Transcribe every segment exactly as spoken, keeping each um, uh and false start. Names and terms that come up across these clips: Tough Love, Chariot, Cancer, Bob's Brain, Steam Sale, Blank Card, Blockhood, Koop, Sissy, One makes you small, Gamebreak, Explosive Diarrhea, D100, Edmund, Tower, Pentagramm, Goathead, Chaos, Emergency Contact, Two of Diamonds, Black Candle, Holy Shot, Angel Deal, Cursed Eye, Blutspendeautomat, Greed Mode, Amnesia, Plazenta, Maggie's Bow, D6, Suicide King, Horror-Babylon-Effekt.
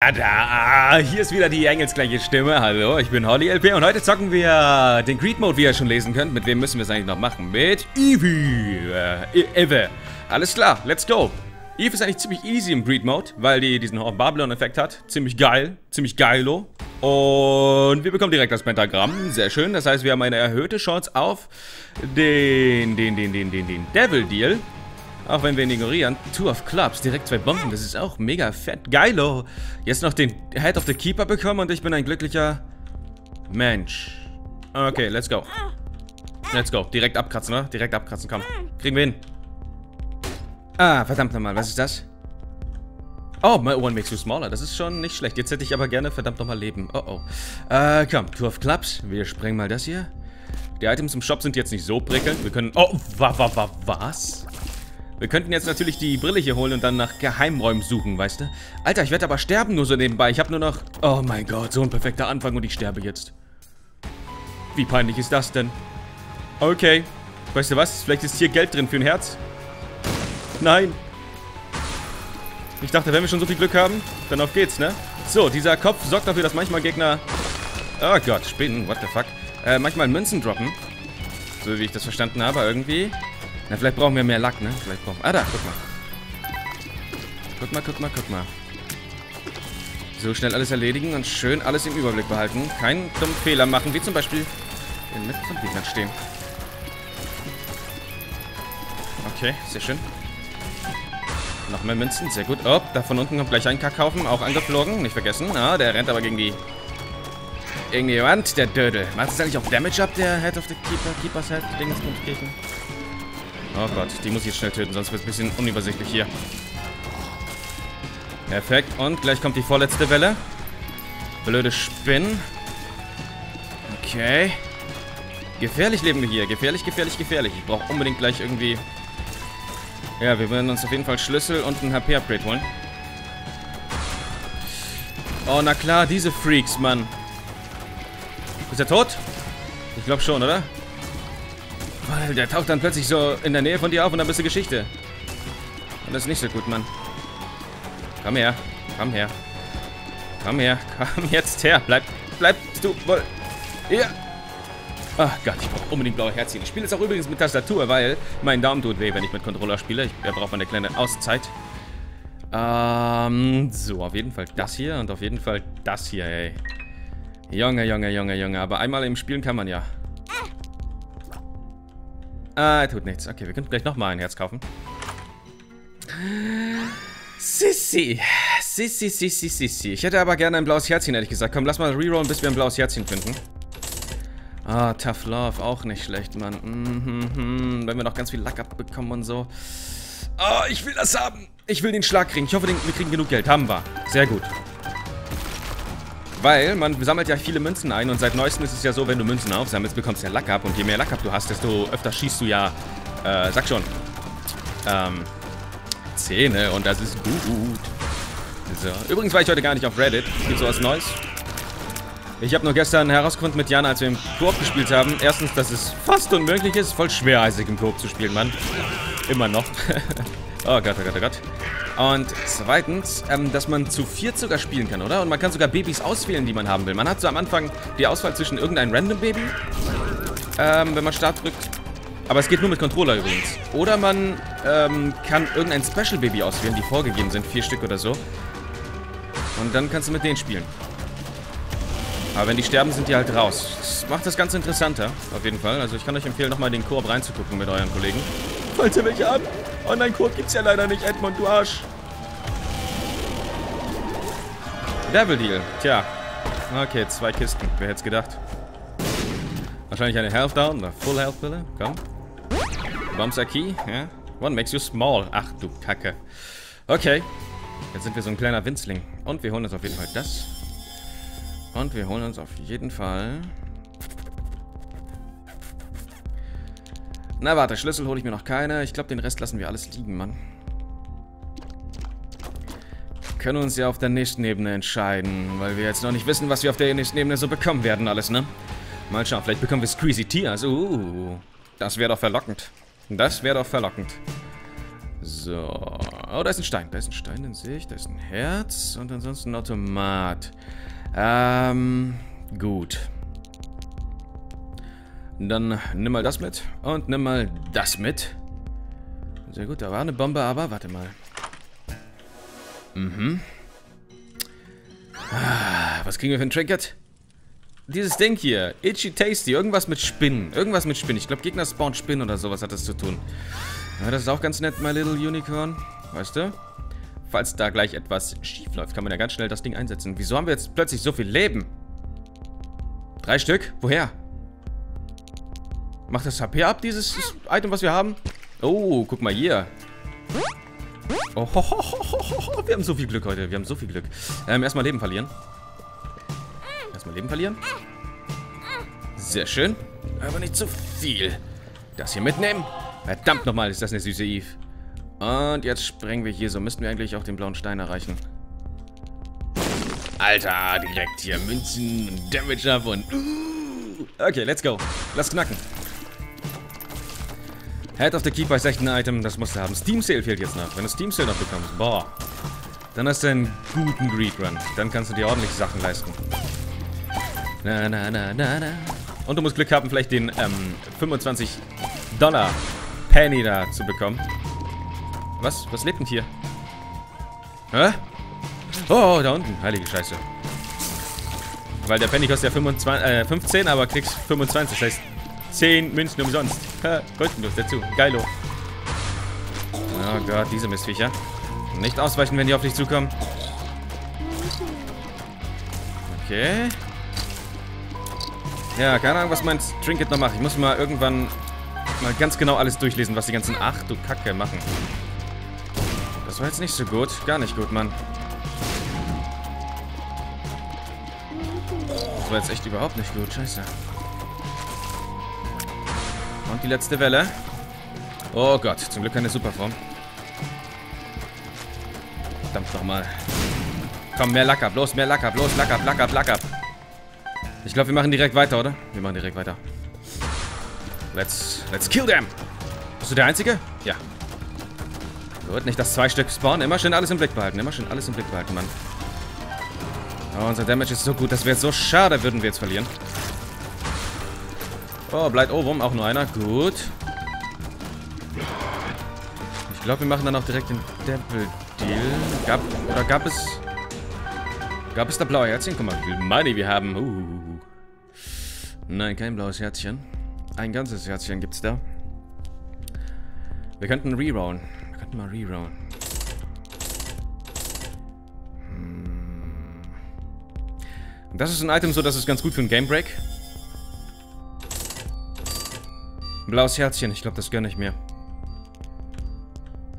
Tada! Hier ist wieder die engelsgleiche Stimme. Hallo, ich bin Holly L P und heute zocken wir den Greed Mode, wie ihr schon lesen könnt. Mit wem müssen wir es eigentlich noch machen? Mit Eve. Äh, Eve. Alles klar, let's go. Eve ist eigentlich ziemlich easy im Greed Mode, weil die diesen Horror-Babylon-Effekt hat. Ziemlich geil, ziemlich geilo. Und wir bekommen direkt das Pentagramm. Sehr schön. Das heißt, wir haben eine erhöhte Chance auf den, den, den, den, den, den Devil-Deal. Auch wenn wir ihn ignorieren. Two of Clubs, direkt zwei Bomben, das ist auch mega fett. Geilo. Jetzt noch den Head of the Keeper bekommen und ich bin ein glücklicher Mensch. Okay, let's go. Let's go. Direkt abkratzen, ne? Direkt abkratzen, komm. Kriegen wir hin. Ah, verdammt nochmal, was ist das? Oh, my One makes you smaller, das ist schon nicht schlecht. Jetzt hätte ich aber gerne verdammt nochmal Leben. Oh, oh. Äh, komm, Two of Clubs. Wir sprengen mal das hier. Die Items im Shop sind jetzt nicht so prickelnd. Wir können... Oh, wa, wa, wa, was? Wir könnten jetzt natürlich die Brille hier holen und dann nach Geheimräumen suchen, weißt du? Alter, ich werde aber sterben nur so nebenbei. Ich habe nur noch... Oh mein Gott, so ein perfekter Anfang und ich sterbe jetzt. Wie peinlich ist das denn? Okay. Weißt du was? Vielleicht ist hier Geld drin für ein Herz. Nein. Ich dachte, wenn wir schon so viel Glück haben, dann auf geht's, ne? So, dieser Kopf sorgt dafür, dass manchmal Gegner... Oh Gott, Spinnen, what the fuck. Äh, manchmal Münzen droppen. So wie ich das verstanden habe, irgendwie... Na, vielleicht brauchen wir mehr Luck, ne? Vielleicht brauchen wir... Ah, da, guck mal. Guck mal, guck mal, guck mal. So schnell alles erledigen und schön alles im Überblick behalten. Keinen dummen Fehler machen, wie zum Beispiel in Mitte von Gegnern stehen. Okay, sehr schön. Noch mehr Münzen, sehr gut. Oh, da von unten kommt gleich ein Kackhaufen, auch angeflogen, nicht vergessen. Ah, der rennt aber gegen die... gegen die Wand, der Dödel. Macht es eigentlich auch Damage ab, der Head of the Keeper, Keepers Head, Dingsbumskirchen? Oh Gott, die muss ich jetzt schnell töten, sonst wird es ein bisschen unübersichtlich hier. Perfekt, und gleich kommt die vorletzte Welle. Blöde Spinnen. Okay. Gefährlich leben wir hier. Gefährlich, gefährlich, gefährlich. Ich brauche unbedingt gleich irgendwie... Ja, wir werden uns auf jeden Fall Schlüssel und ein H P-Upgrade holen. Oh, na klar, diese Freaks, Mann. Ist er tot? Ich glaube schon, oder? Weil der taucht dann plötzlich so in der Nähe von dir auf und dann bist du Geschichte. Und das ist nicht so gut, Mann. Komm her. Komm her. Komm her. Komm jetzt her. Bleib. Bleibst du wohl. Ja. Ach Gott, ich brauche unbedingt blaue Herzchen. Ich spiele jetzt auch übrigens mit Tastatur, weil mein Daumen tut weh, wenn ich mit Controller spiele. Ich brauche mal eine kleine Auszeit. Ähm, so, auf jeden Fall das hier und auf jeden Fall das hier, ey. Junge, Junge, Junge, Junge. Aber einmal im Spielen kann man ja. Ah, tut nichts. Okay, wir können gleich nochmal ein Herz kaufen. Sissy. Sissy, Sissy, Sissy. Ich hätte aber gerne ein blaues Herzchen, ehrlich gesagt. Komm, lass mal rerollen, bis wir ein blaues Herzchen finden. Ah, Tough Love. Auch nicht schlecht, Mann. Mm-hmm. Wenn wir noch ganz viel Luck abbekommen und so. Oh, ich will das haben. Ich will den Schlag kriegen. Ich hoffe, wir kriegen genug Geld. Haben wir. Sehr gut. Weil man sammelt ja viele Münzen ein und seit neuestem ist es ja so, wenn du Münzen aufsammelst, bekommst du ja Luck ab und je mehr Luck ab du hast, desto öfter schießt du ja, äh, sag schon, ähm, Zähne und das ist gut. So. Übrigens war ich heute gar nicht auf Reddit, es gibt sowas Neues. Ich habe nur gestern herausgefunden mit Jana, als wir im Koop gespielt haben, erstens, dass es fast unmöglich ist, voll schwereisig im Koop zu spielen, Mann. Immer noch. Oh Gott, oh Gott, oh Gott. Und zweitens, ähm, dass man zu viert sogar spielen kann, oder? Und man kann sogar Babys auswählen, die man haben will. Man hat so am Anfang die Auswahl zwischen irgendeinem Random-Baby, ähm, wenn man Start drückt. Aber es geht nur mit Controller übrigens. Oder man ähm, kann irgendein Special-Baby auswählen, die vorgegeben sind, vier Stück oder so. Und dann kannst du mit denen spielen. Aber wenn die sterben, sind die halt raus. Das macht das Ganze interessanter, auf jeden Fall. Also ich kann euch empfehlen, nochmal in den Koop reinzugucken mit euren Kollegen. Falls ihr welche habt. Online-Koop gibt's ja leider nicht, Edmund, du Arsch. Devil-Deal. Tja. Okay, zwei Kisten. Wer hätte es gedacht? Wahrscheinlich eine Health Down, eine Full Health Pille. Komm. Bombs are key. Ja. One makes you small. Ach du Kacke. Okay. Jetzt sind wir so ein kleiner Winzling. Und wir holen uns auf jeden Fall das. Und wir holen uns auf jeden Fall... Na warte, Schlüssel hole ich mir noch keine. Ich glaube, den Rest lassen wir alles liegen, Mann. Wir können uns ja auf der nächsten Ebene entscheiden, weil wir jetzt noch nicht wissen, was wir auf der nächsten Ebene so bekommen werden alles, ne? Mal schauen, vielleicht bekommen wir Squeezy Tears. Uh, das wäre doch verlockend. Das wäre doch verlockend. So. Oh, da ist ein Stein. Da ist ein Stein, den sehe ich. Da ist ein Herz. Und ansonsten ein Automat. Ähm, gut. Dann nimm mal das mit. Und nimm mal das mit. Sehr gut, da war eine Bombe, aber warte mal. Mhm. Ah, was kriegen wir für ein Trinket? Dieses Ding hier. Itchy Tasty. Irgendwas mit Spinnen. Irgendwas mit Spinnen. Ich glaube, Gegner spawnen Spinnen oder sowas hat das zu tun. Ja, das ist auch ganz nett, My Little Unicorn. Weißt du? Falls da gleich etwas schief läuft, kann man ja ganz schnell das Ding einsetzen. Wieso haben wir jetzt plötzlich so viel Leben? Drei Stück? Woher? Macht das H P ab, dieses Item, was wir haben? Oh, guck mal hier. Oh, ho, ho, ho, ho, ho. Wir haben so viel Glück heute. Wir haben so viel Glück. Ähm, erstmal Leben verlieren. Erstmal Leben verlieren. Sehr schön. Aber nicht zu viel. Das hier mitnehmen. Verdammt nochmal, ist das eine süße Eve. Und jetzt springen wir hier. So müssten wir eigentlich auch den blauen Stein erreichen. Alter, direkt hier Münzen und Damage ab und... Okay, let's go. Lass knacken. Head of the Keeper ist echt ein Item, das musst du haben. Steam Sale fehlt jetzt noch. Wenn du Steam Sale noch bekommst, boah. Dann hast du einen guten Greed Run. Dann kannst du dir ordentlich Sachen leisten. Na, na, na, na, na. Und du musst Glück haben, vielleicht den ähm, fünfundzwanzig Dollar Penny da zu bekommen. Was? Was lebt denn hier? Hä? Oh, da unten. Heilige Scheiße. Weil der Penny kostet ja fünfundzwanzig, äh, fünfzehn, aber kriegst fünfundzwanzig. Das heißt, zehn Münzen umsonst. Goldnuss dazu. Geilo. Oh Gott, diese Mistviecher. Nicht ausweichen, wenn die auf dich zukommen. Okay. Ja, keine Ahnung, was mein Trinket noch macht. Ich muss mal irgendwann mal ganz genau alles durchlesen, was die ganzen... Ach du Kacke machen. Das war jetzt nicht so gut. Gar nicht gut, Mann. Das war jetzt echt überhaupt nicht gut. Scheiße. Und die letzte Welle. Oh Gott, zum Glück keine Superform. Verdammt nochmal. Komm, mehr Lack ab. Los, mehr Lack ab. Los, Lack ab, Lack ab, Lack ab. Ich glaube, wir machen direkt weiter, oder? Wir machen direkt weiter. Let's, let's kill them. Bist du der Einzige? Ja. Gut, nicht das zwei Stück spawnen. Immer schön alles im Blick behalten. Immer schön alles im Blick behalten, Mann. Oh, unser Damage ist so gut. Das wäre so schade, würden wir jetzt verlieren. Oh, bleibt oben. Auch nur einer. Gut. Ich glaube, wir machen dann auch direkt den Devil-Deal. Gab, oder gab es... Gab es da blaue Herzchen? Guck mal, wie viel Money wir haben. Uh. Nein, kein blaues Herzchen. Ein ganzes Herzchen gibt's da. Wir könnten rerollen. Wir könnten mal rerollen. Hm. Das ist ein Item so, dass es ganz gut für einen Game Break. Blaues Herzchen, ich glaube, das gönne ich mir.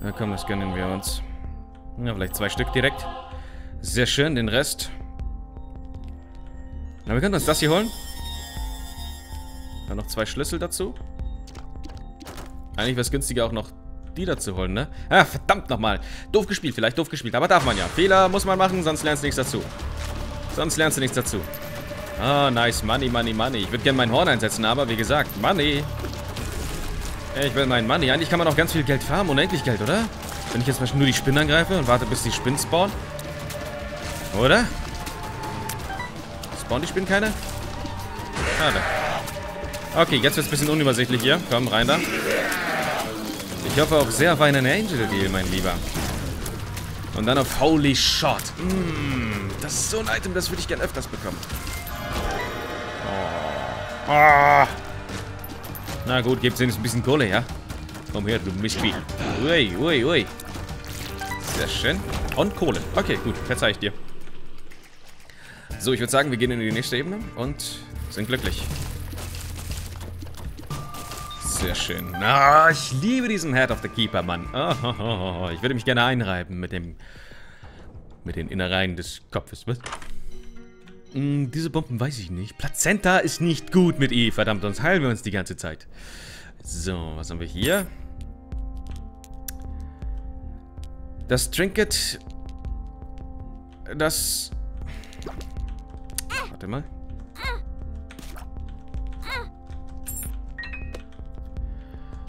Na komm, das gönnen wir uns. Ja, vielleicht zwei Stück direkt. Sehr schön, den Rest. Na, wir können uns das hier holen. Dann noch zwei Schlüssel dazu. Eigentlich wäre es günstiger, auch noch die dazu holen, ne? Ah, verdammt nochmal. Doof gespielt, vielleicht doof gespielt, aber darf man ja. Fehler muss man machen, sonst lernst du nichts dazu. Sonst lernst du nichts dazu. Ah, nice. Money, money, money. Ich würde gerne mein Horn einsetzen, aber wie gesagt, Money. Ich will meinen Money. Eigentlich kann man auch ganz viel Geld farmen. Unendlich Geld, oder? Wenn ich jetzt mal nur die Spinnen angreife und warte, bis die Spinnen spawnen. Oder? Spawnen die Spinnen keine? Schade. Okay, jetzt wird es ein bisschen unübersichtlich hier. Komm, rein da. Ich hoffe auch sehr auf einen Angel Deal, mein Lieber. Und dann auf Holy Shot. Mm, das ist so ein Item, das würde ich gerne öfters bekommen. Oh. Ah. Na gut, gebt uns ein bisschen Kohle, ja? Komm her, du Mistvieh. Ui, ui, ui. Sehr schön. Und Kohle. Okay, gut. Verzeih ich dir. So, ich würde sagen, wir gehen in die nächste Ebene und sind glücklich. Sehr schön. Ah, ich liebe diesen Head of the Keeper, Mann. Oh, oh, oh, oh. Ich würde mich gerne einreiben mit dem... mit den Innereien des Kopfes. Was? Hm, diese Bomben weiß ich nicht. Plazenta ist nicht gut mit I. Verdammt, sonst heilen wir uns die ganze Zeit. So, was haben wir hier? Das Trinket... Das... Warte mal.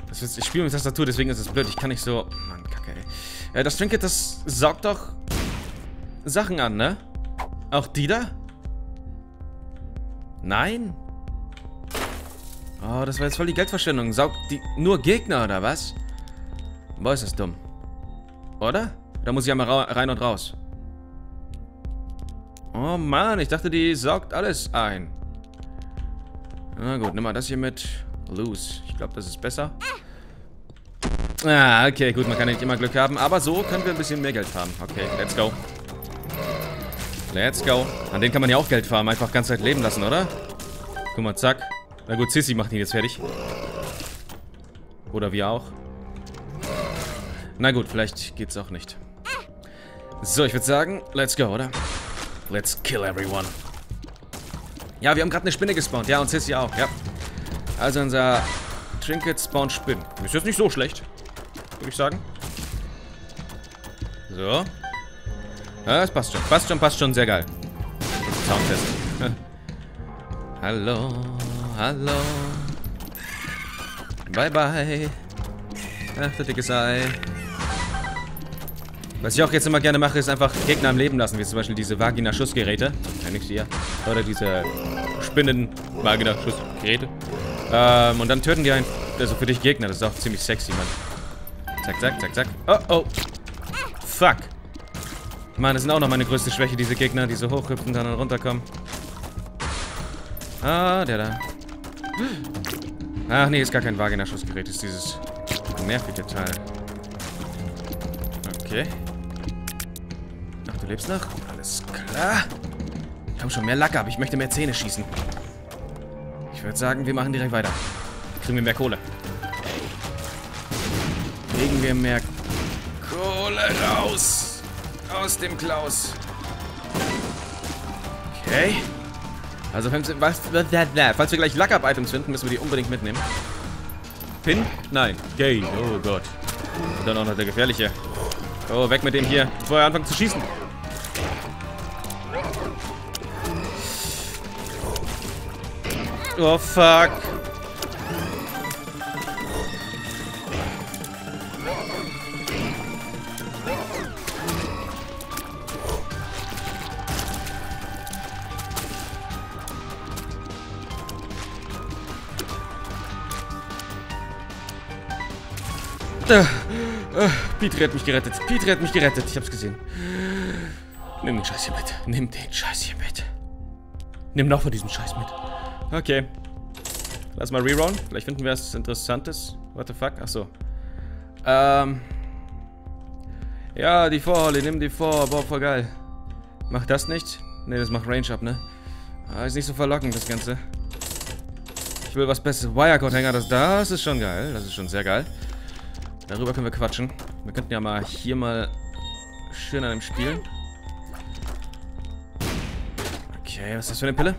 Das ist, ich spiele mit Tastatur, deswegen ist es blöd. Ich kann nicht so... Mann, Kacke, ey. Ja, das Trinket, das saugt doch Sachen an, ne? Auch die da? Nein? Oh, das war jetzt voll die Geldverschwendung. Saugt die nur Gegner, oder was? Boah, ist das dumm. Oder? Da muss ich einmal rein und raus. Oh Mann, ich dachte, die saugt alles ein. Na gut, nimm mal das hier mit. Loose. Ich glaube, das ist besser. Ah, okay, gut, man kann ja nicht immer Glück haben. Aber so können wir ein bisschen mehr Geld farmen. Okay, let's go. Let's go. An denen kann man ja auch Geld farmen. Einfach ganz Zeit leben lassen, oder? Guck mal, zack. Na gut, Sissy macht ihn jetzt fertig. Oder wir auch. Na gut, vielleicht geht's auch nicht. So, ich würde sagen, let's go, oder? Let's kill everyone. Ja, wir haben gerade eine Spinne gespawnt. Ja, und Sissy auch, ja. Also unser Trinket spawnt Spinnen. Ist jetzt nicht so schlecht, würde ich sagen. So. Ja, das passt schon. Passt schon, passt schon. Sehr geil. Soundtest. Hallo. Hallo. Bye, bye. Ach, der dicke Ei. Was ich auch jetzt immer gerne mache, ist einfach Gegner am Leben lassen. Wie zum Beispiel diese Vagina-Schussgeräte. Ja, nicht hier. Oder diese Spinnen-Vagina-Schussgeräte. Ähm, und dann töten die einen, also für dich Gegner. Das ist auch ziemlich sexy, Mann. Zack, zack, zack, zack. Oh, oh. Fuck. Mann, das sind auch noch meine größte Schwäche, diese Gegner, die so hochhüpfen, dann runterkommen. Ah, der da. Ach nee, ist gar kein Vagina-Schussgerät. Ist dieses nervige Teil. Okay. Ach, du lebst noch? Alles klar. Ich habe schon mehr Lack ab. Ich möchte mehr Zähne schießen. Ich würde sagen, wir machen direkt weiter. Kriegen wir mehr Kohle. Kriegen wir mehr Kohle raus. Aus dem Klaus. Okay. Also, falls wir gleich Luck-Up-Items finden, müssen wir die unbedingt mitnehmen. Pin? Nein. Gay. Oh Gott. Und dann auch noch der Gefährliche. Oh, weg mit dem hier. Bevor er anfängt zu schießen. Oh, fuck. Äh, äh, Petri hat mich gerettet. Petri hat mich gerettet. Ich hab's gesehen. Nimm den Scheiß hier mit. Nimm den Scheiß hier mit. Nimm noch von diesem Scheiß mit. Okay. Lass mal rerollen. Vielleicht finden wir was Interessantes. What the fuck? Achso. Ähm. Ja, die Vorholle. Nimm die vor. Boah, voll geil. Macht das nicht? Ne, das macht Range ab, ne? Ah, ist nicht so verlockend, das Ganze. Ich will was Besseres. Wirecord-Hänger, das, das ist schon geil. Das ist schon sehr geil. Darüber können wir quatschen. Wir könnten ja mal hier mal schön an dem spielen. Okay, was ist das für eine Pille?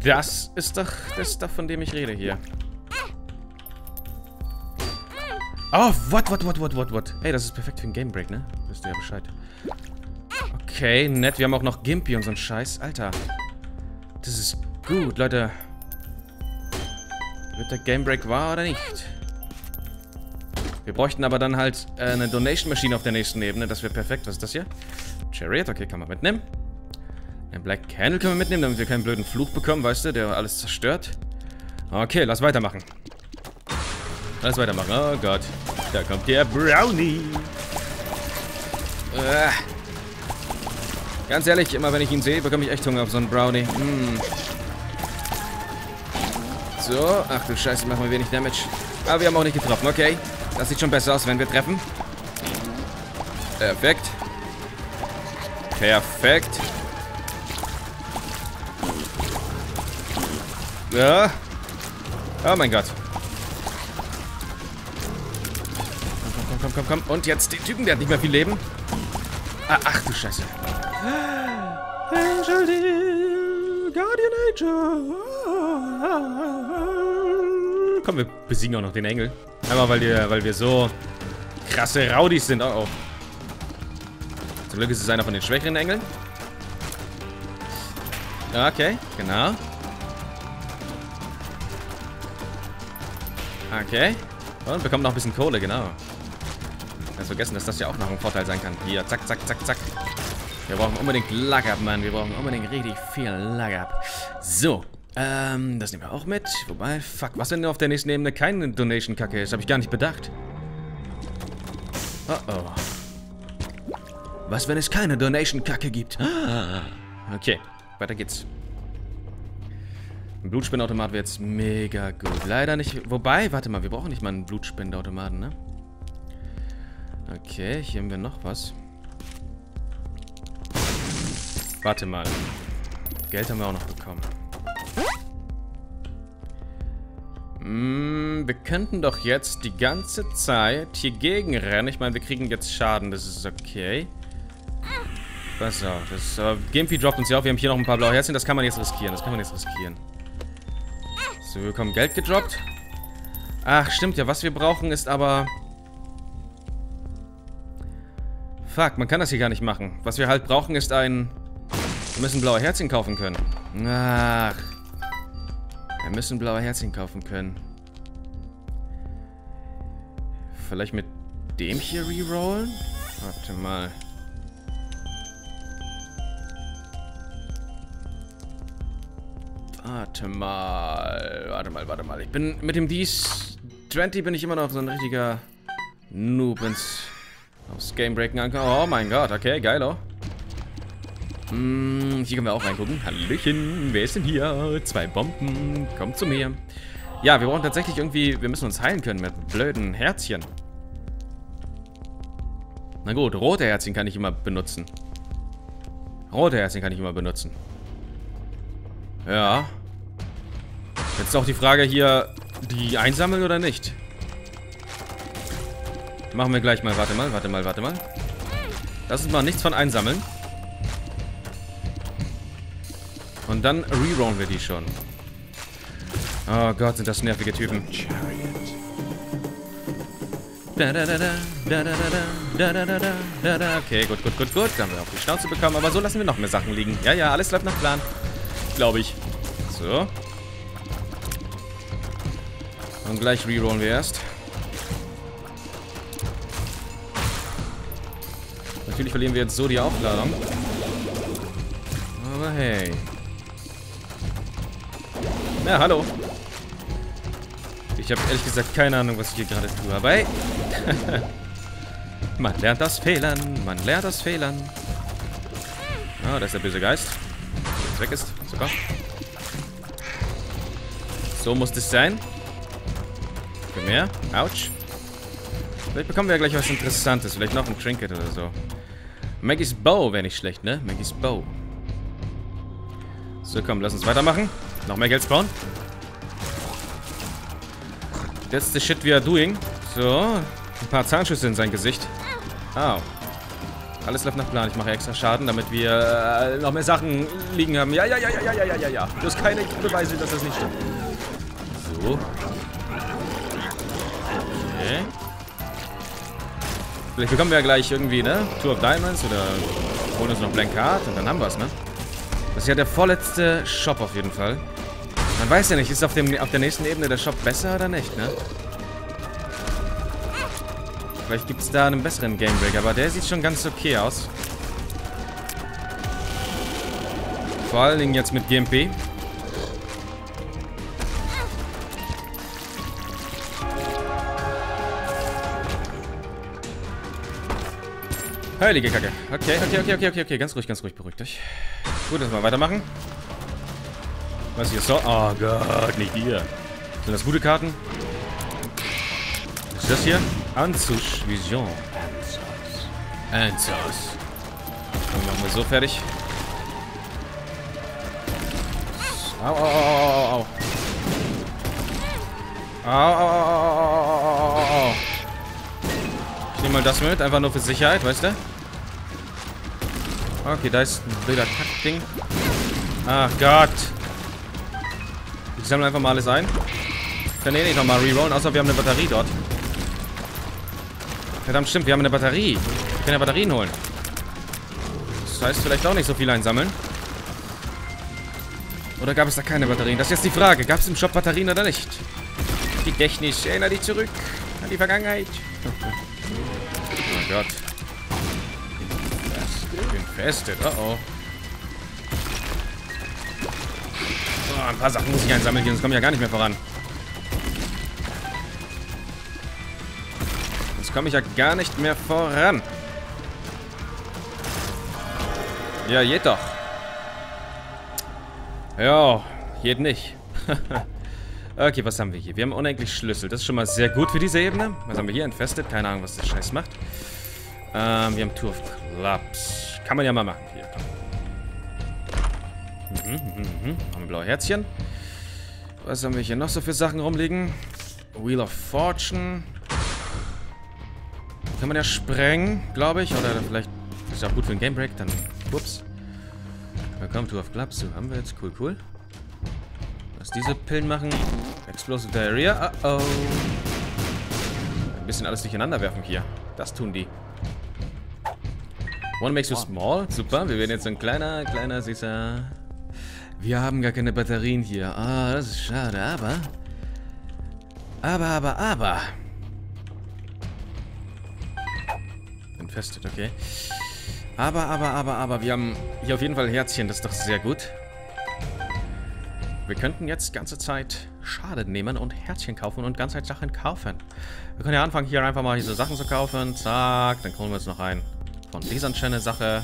Das ist doch das, doch, von dem ich rede hier. Oh, what, what, what, what, what, what. Hey, das ist perfekt für einen Game Break, ne? Wisst ihr ja Bescheid. Okay, nett. Wir haben auch noch Gimpy und so einen Scheiß. Alter. Das ist gut, Leute. Wird der Game Break wahr oder nicht? Wir bräuchten aber dann halt eine Donation-Maschine auf der nächsten Ebene. Das wäre perfekt. Was ist das hier? Chariot, okay, kann man mitnehmen. Ein Black Candle können wir mitnehmen, damit wir keinen blöden Fluch bekommen, weißt du, der alles zerstört. Okay, lass weitermachen. Lass weitermachen. Oh Gott. Da kommt der Brownie. Äh. Ganz ehrlich, immer wenn ich ihn sehe, bekomme ich echt Hunger auf so einen Brownie. Hm. So. Ach du Scheiße, machen wir wenig Damage. Aber wir haben auch nicht getroffen, okay. Das sieht schon besser aus, wenn wir treffen. Perfekt. Perfekt. Ja. Oh mein Gott. Komm, komm, komm, komm, komm, komm. Und jetzt den Typen, der hat nicht mehr viel Leben. Ah, ach du Scheiße. Angel Deal, Guardian Angel. Komm, wir besiegen auch noch den Engel. Einmal, weil wir, weil wir so krasse Raudis sind. Oh, oh. Zum Glück ist es einer von den schwächeren Engeln. Okay, genau. Okay. Und bekommt noch ein bisschen Kohle, genau. Ganz vergessen, dass das ja auch noch ein Vorteil sein kann. Hier, zack, zack, zack, zack. Wir brauchen unbedingt Luck Up, Mann. Wir brauchen unbedingt richtig viel Luck Up. So, ähm, das nehmen wir auch mit. Wobei, fuck, was denn auf der nächsten Ebene keine Donation-Kacke ist? Habe ich gar nicht bedacht. Oh, oh. Was, wenn es keine Donation-Kacke gibt? Ah, okay, weiter geht's. Ein Blutspendeautomat wäre jetzt mega gut. Leider nicht. Wobei, warte mal, wir brauchen nicht mal einen Blutspendeautomaten, ne? Okay, hier haben wir noch was. Warte mal. Geld haben wir auch noch bekommen. Mm, wir könnten doch jetzt die ganze Zeit hier gegenrennen. Ich meine, wir kriegen jetzt Schaden. Das ist okay. Pass auf. Das, äh, Gimpy droppt uns ja auf. Wir haben hier noch ein paar blaue Herzchen. Das kann man jetzt riskieren. Das kann man jetzt riskieren. So, wir bekommen Geld gedroppt. Ach, stimmt ja. Was wir brauchen ist aber... Fuck, man kann das hier gar nicht machen. Was wir halt brauchen ist ein... Wir müssen blaue Herzchen kaufen können. Ach. Wir müssen blaue Herzchen kaufen können. Vielleicht mit dem hier rerollen? Warte mal. Warte mal. Warte mal, warte mal. Ich bin mit dem D zwanzig bin ich immer noch so ein richtiger Noob ins... Aufs Game-Breaking ankommen. Oh mein Gott, okay, geil, oh. Hm, hier können wir auch reingucken. Hallöchen, wer ist denn hier? Zwei Bomben, kommt zu mir. Ja, wir brauchen tatsächlich irgendwie... Wir müssen uns heilen können mit blöden Herzchen. Na gut, rote Herzchen kann ich immer benutzen. Rote Herzchen kann ich immer benutzen. Ja. Jetzt ist auch die Frage hier, die einsammeln oder nicht? Machen wir gleich mal, warte mal, warte mal, warte mal. Lass uns mal nichts von einsammeln. Und dann rerollen wir die schon. Oh Gott, sind das nervige Typen. Okay, gut, gut, gut, gut. Da haben wir auch die Schnauze bekommen, aber so lassen wir noch mehr Sachen liegen. Ja, ja, alles läuft nach Plan. Glaube ich. So. Und gleich rerollen wir erst. Natürlich verlieren wir jetzt so die Aufladung. Aber hey. Na, hallo. Ich habe ehrlich gesagt keine Ahnung, was ich hier gerade tue. Aber hey. Man lernt aus Fehlern. Man lernt aus Fehlern. Ah, da ist der böse Geist. Der jetzt weg ist. Super. So muss das sein. Komm her. Autsch. Vielleicht bekommen wir ja gleich was Interessantes. Vielleicht noch ein Trinket oder so. Maggie's Bow wäre nicht schlecht, ne? Maggie's Bow. So, komm, lass uns weitermachen. Noch mehr Geld spawnen. That's the shit we are doing. So, ein paar Zahnschüsse in sein Gesicht. Au. Alles läuft nach Plan. Ich mache extra Schaden, damit wir noch mehr Sachen liegen haben. Ja, ja, ja, ja, ja, ja, ja, ja. Du hast keine Beweise, dass das nicht stimmt. So. Okay. Vielleicht bekommen wir ja gleich irgendwie, ne? Two of Diamonds oder holen uns noch Blank Card und dann haben wir es, ne? Das ist ja der vorletzte Shop auf jeden Fall. Man weiß ja nicht, ist auf, dem, auf der nächsten Ebene der Shop besser oder nicht, ne? Vielleicht gibt es da einen besseren Gamebreaker, aber der sieht schon ganz okay aus. Vor allen Dingen jetzt mit Gimpy. Heilige Kacke. Okay, okay, okay, okay, okay, okay. Ganz ruhig, ganz ruhig, beruhigt euch. Gut, lass mal weitermachen. Was hier so? Oh Gott, nicht hier. Sind das gute Karten? Was ist das hier? Anzus Vision. Anzus. Anzus. Dann machen wir so fertig. Au, au, au, au, au. Au, au, au, au, au, au. Ich nehme mal das mit, einfach nur für Sicherheit, weißt du? Okay, da ist ein blöder Kack-Ding. Ach Gott. Ich sammle einfach mal alles ein. Ich kann eh nicht nochmal rerollen, außer wir haben eine Batterie dort. Verdammt, stimmt, wir haben eine Batterie. Wir können ja Batterien holen. Das heißt, vielleicht auch nicht so viel einsammeln. Oder gab es da keine Batterien? Das ist jetzt die Frage. Gab es im Shop Batterien oder nicht? Gedächtnis, erinnere dich zurück an die Vergangenheit. Infested, oh oh. So, ein paar Sachen muss ich einsammeln hier, sonst komme ich ja gar nicht mehr voran. Sonst komme ich ja gar nicht mehr voran. Ja, geht doch. Ja, geht nicht. Okay, was haben wir hier? Wir haben unendlich Schlüssel. Das ist schon mal sehr gut für diese Ebene. Was haben wir hier? Infested. Keine Ahnung, was der Scheiß macht. Ähm, wir haben Two of Clubs. Kann man ja mal machen. Hier, komm. Mhm, mhm, mhm. Haben wir blaue Herzchen. Was haben wir hier noch so für Sachen rumliegen? Wheel of Fortune. Kann man ja sprengen, glaube ich. Oder vielleicht ist das auch gut für einen Game Break. Dann, ups. Ja, komm, Two of Clubs. So, haben wir jetzt. Cool, cool. Was diese Pillen machen. Explosive Diarrhea. Uh oh. Ein bisschen alles durcheinander werfen hier. Das tun die. One makes you small. Super. Wir werden jetzt so ein kleiner, kleiner, süßer. Wir haben gar keine Batterien hier. Ah, oh, das ist schade. Aber. Aber, aber, aber. Infested, okay. Aber, aber, aber, aber. Wir haben hier auf jeden Fall Herzchen. Das ist doch sehr gut. Wir könnten jetzt ganze Zeit Schaden nehmen und Herzchen kaufen und ganze Zeit Sachen kaufen. Wir können ja anfangen, hier einfach mal diese Sachen zu kaufen. Zack, dann holen wir uns noch einen von dieser schönen Sache.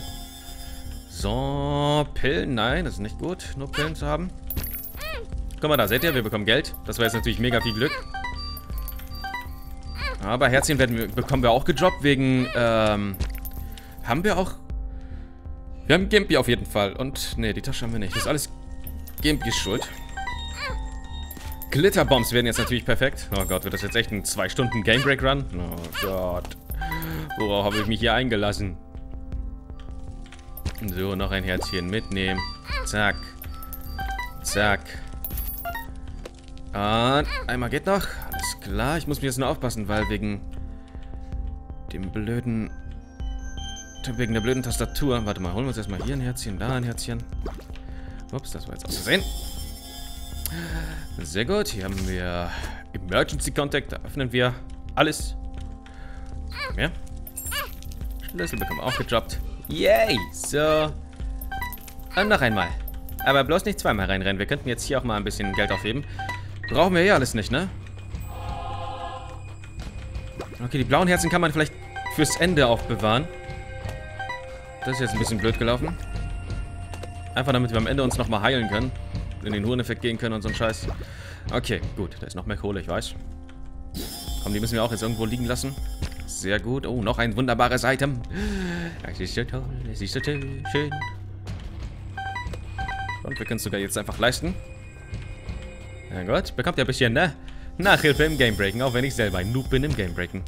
So, Pillen. Nein, das ist nicht gut, nur Pillen zu haben. Guck mal, da seht ihr, wir bekommen Geld. Das wäre jetzt natürlich mega viel Glück. Aber Herzchen werden wir, bekommen wir auch gedroppt wegen, ähm, haben wir auch... Wir haben Gimpy auf jeden Fall. Und, nee, die Tasche haben wir nicht. Das ist alles... Gimpy ist schuld. Glitterbombs werden jetzt natürlich perfekt. Oh Gott, wird das jetzt echt ein zwei Stunden Game Break Run? Oh Gott. Worauf habe ich mich hier eingelassen? So, noch ein Herzchen mitnehmen. Zack. Zack. Und einmal geht noch. Alles klar, ich muss mir jetzt nur aufpassen, weil wegen dem blöden... Wegen der blöden Tastatur. Warte mal, holen wir uns erstmal hier ein Herzchen, da ein Herzchen. Ups, das war jetzt aus Versehen. Sehr gut, hier haben wir Emergency Contact. Da öffnen wir alles. Komm her. Schlüssel bekommen auch gedroppt. Yay! So. Und noch einmal. Aber bloß nicht zweimal reinrennen. Wir könnten jetzt hier auch mal ein bisschen Geld aufheben. Brauchen wir eh alles nicht, ne? Okay, die blauen Herzen kann man vielleicht fürs Ende aufbewahren. Das ist jetzt ein bisschen blöd gelaufen. Einfach damit wir am Ende uns nochmal heilen können. In den Hureneffekt gehen können und so ein Scheiß. Okay, gut. Da ist noch mehr Kohle, ich weiß. Komm, die müssen wir auch jetzt irgendwo liegen lassen. Sehr gut. Oh, noch ein wunderbares Item. Es ist so toll, es ist so schön. Und wir können es sogar jetzt einfach leisten. Na gut, bekommt ja ein bisschen, ne? Nachhilfe im Gamebreaken, auch wenn ich selber ein Noob bin im Gamebreaken.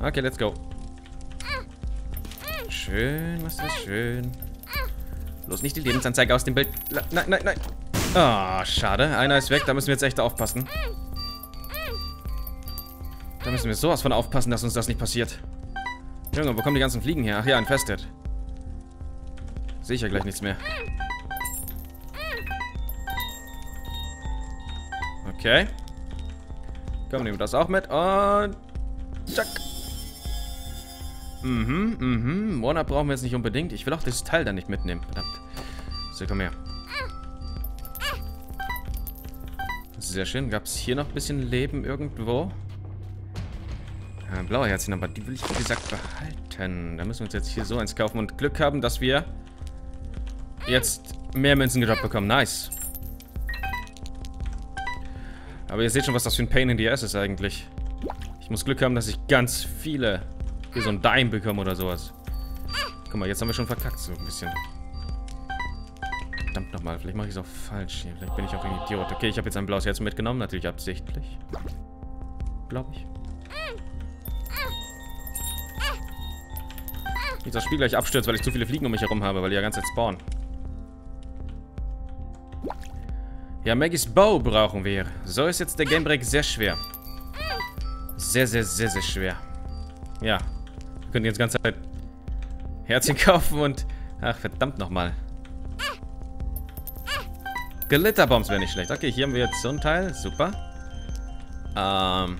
Okay, let's go. Schön, was ist schön. Bloß nicht die Lebensanzeige aus dem Bild. Nein, nein, nein. Ah, schade. Einer ist weg. Da müssen wir jetzt echt aufpassen. Da müssen wir sowas von aufpassen, dass uns das nicht passiert. Junge, wo kommen die ganzen Fliegen her? Ach ja, infested. Sehe ich ja gleich nichts mehr. Okay. Komm, nehmen wir das auch mit. Und... Zack. Mhm, mhm. One-Up brauchen wir jetzt nicht unbedingt. Ich will auch das Teil dann nicht mitnehmen. Verdammt. So, komm her. Sehr schön. Gab es hier noch ein bisschen Leben irgendwo? Ja, blaue Herzchen, aber die will ich, wie gesagt, behalten. Da müssen wir uns jetzt hier so eins kaufen und Glück haben, dass wir jetzt mehr Münzen gedroppt bekommen. Nice. Aber ihr seht schon, was das für ein Pain in the Ass ist eigentlich. Ich muss Glück haben, dass ich ganz viele... Hier so ein Dime bekommen oder sowas. Guck mal, jetzt haben wir schon verkackt so ein bisschen. Verdammt nochmal, vielleicht mache ich es auch falsch hier. Vielleicht bin ich auch ein Idiot. Okay, ich habe jetzt ein blaues Herz mitgenommen, natürlich absichtlich. Glaube ich. Wie das Spiel gleich abstürzt, weil ich zu viele Fliegen um mich herum habe, weil die ja ganz jetzt spawnen. Ja, Maggie's Bow brauchen wir. So ist jetzt der Game Break sehr schwer. Sehr, sehr, sehr, sehr schwer. Ja. Wir können jetzt die ganze Zeit Herzchen kaufen und... Ach, verdammt nochmal. Glitterbombs wäre nicht schlecht. Okay, hier haben wir jetzt so ein Teil. Super. Ähm...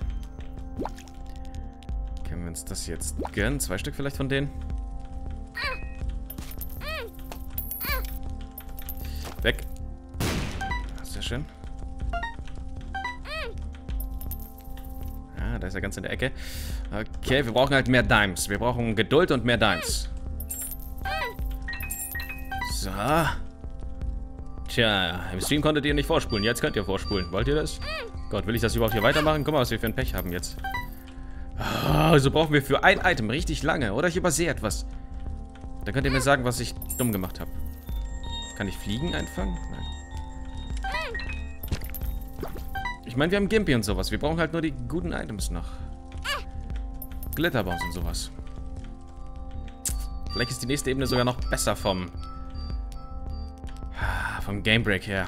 Können wir uns das jetzt gönnen? Zwei Stück vielleicht von denen? Weg. Sehr schön. Ah, da ist er ganz in der Ecke. Okay, wir brauchen halt mehr Dimes. Wir brauchen Geduld und mehr Dimes. So. Tja, im Stream konntet ihr nicht vorspulen. Jetzt könnt ihr vorspulen. Wollt ihr das? Gott, will ich das überhaupt hier weitermachen? Guck mal, was wir für ein Pech haben jetzt. Oh, so brauchen wir für ein Item richtig lange. Oder ich übersehe etwas. Dann könnt ihr mir sagen, was ich dumm gemacht habe. Kann ich Fliegen einfangen? Nein. Ich meine, wir haben Gimpy und sowas. Wir brauchen halt nur die guten Items noch. Glitterbombs und sowas. Vielleicht ist die nächste Ebene sogar noch besser vom... vom Gamebreak her.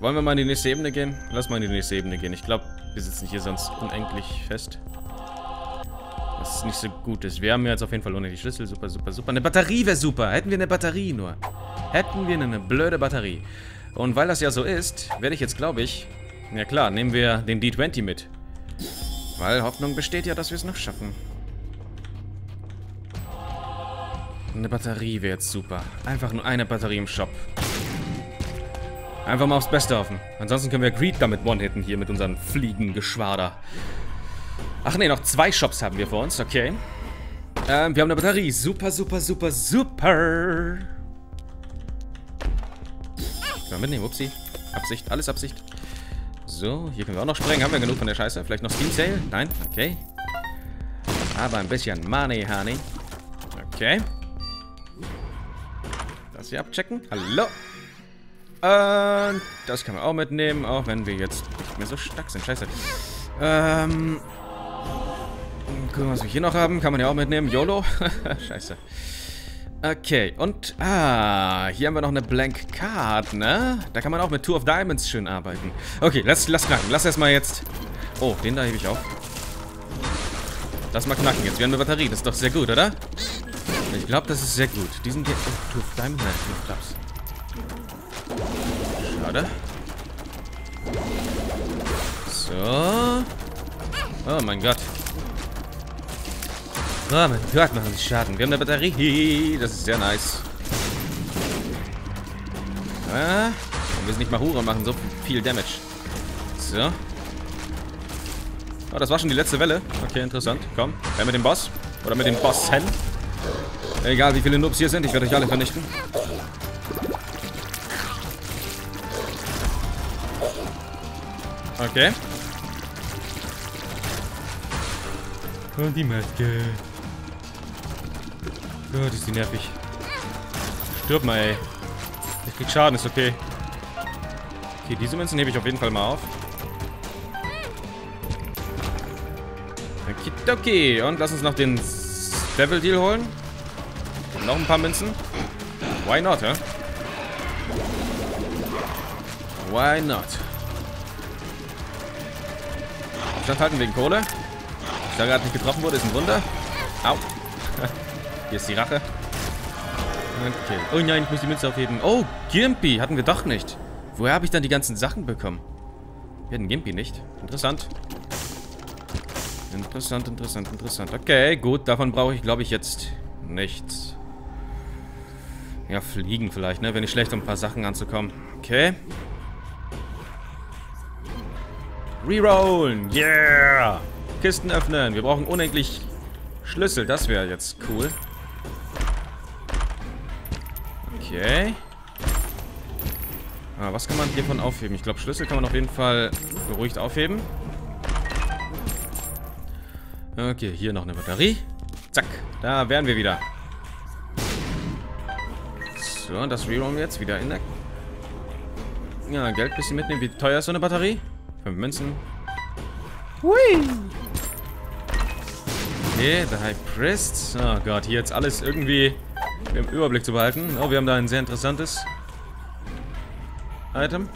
Wollen wir mal in die nächste Ebene gehen? Lass mal in die nächste Ebene gehen. Ich glaube, wir sitzen hier sonst unendlich fest. Was nicht so gut ist. Wir haben jetzt auf jeden Fall ohne die Schlüssel. Super, super, super. Eine Batterie wäre super. Hätten wir eine Batterie nur. Hätten wir eine blöde Batterie. Und weil das ja so ist, werde ich jetzt, glaube ich... Ja klar, nehmen wir den D zwanzig mit. Weil Hoffnung besteht ja, dass wir es noch schaffen. Eine Batterie wäre jetzt super. Einfach nur eine Batterie im Shop. Einfach mal aufs Beste hoffen. Ansonsten können wir Greed damit one-hitten hier mit unseren Fliegengeschwader. Ach ne, noch zwei Shops haben wir vor uns, okay. Ähm, wir haben eine Batterie. Super, super, super, super. Können wir mitnehmen, upsie. Absicht, alles Absicht. So, hier können wir auch noch sprengen. Haben wir genug von der Scheiße? Vielleicht noch Steam Sale? Nein, okay. Aber ein bisschen Money, honey. Okay. Das hier abchecken. Hallo. Und das können wir auch mitnehmen, auch wenn wir jetzt nicht mehr so stark sind. Scheiße. Ähm... Gucken, was wir hier noch haben. Kann man ja auch mitnehmen. YOLO. Scheiße. Okay, und... Ah, hier haben wir noch eine Blank Card, ne? Da kann man auch mit Two of Diamonds schön arbeiten. Okay, lass, lass knacken. Lass erstmal jetzt... Oh, den da hebe ich auf. Lass mal knacken jetzt. Wir haben eine Batterie. Das ist doch sehr gut, oder? Ich glaube, das ist sehr gut. Diesen hier... Oh, Two of Diamonds. Nein, Two of Clubs. Schade. So. Oh mein Gott. Oh mein Gott, machen sie Schaden. Wir haben eine Batterie. Das ist sehr nice. Ah, wir müssen nicht mal Hure machen. So viel Damage. So. Oh, das war schon die letzte Welle. Okay, interessant. Komm, her mit dem Boss. Oder mit dem Bossen. Egal, wie viele Noobs hier sind. Ich werde euch alle vernichten. Okay. Und die Maske. Gott, ist die nervig. Stirb mal, ey. Ich krieg Schaden, ist okay. Okay, diese Münzen hebe ich auf jeden Fall mal auf. Okidoki. Und lass uns noch den Devil-Deal holen. Und noch ein paar Münzen. Why not, hä? Why not? Standhalten wegen Kohle. Dass da gerade nicht getroffen wurde, ist ein Wunder. Au. Hier ist die Rache. Okay. Oh nein, ich muss die Münze aufheben. Oh, Gimpy hatten wir doch nicht. Woher habe ich dann die ganzen Sachen bekommen? Wir hatten Gimpy nicht. Interessant. Interessant, interessant, interessant. Okay, gut. Davon brauche ich, glaube ich, jetzt nichts. Ja, Fliegen vielleicht, ne? Wäre nicht schlecht, um ein paar Sachen anzukommen. Okay. Rerollen. Yeah. Kisten öffnen. Wir brauchen unendlich Schlüssel. Das wäre jetzt cool. Okay. Ah, was kann man hiervon aufheben? Ich glaube, Schlüssel kann man auf jeden Fall beruhigt aufheben. Okay, hier noch eine Batterie. Zack. Da wären wir wieder. So, und das Rerollen jetzt wieder in der... Ja, Geld ein bisschen mitnehmen. Wie teuer ist so eine Batterie? Fünf Münzen. Hui. Okay, der High Priest. Oh Gott, hier jetzt alles irgendwie im Überblick zu behalten. Oh, wir haben da ein sehr interessantes Item.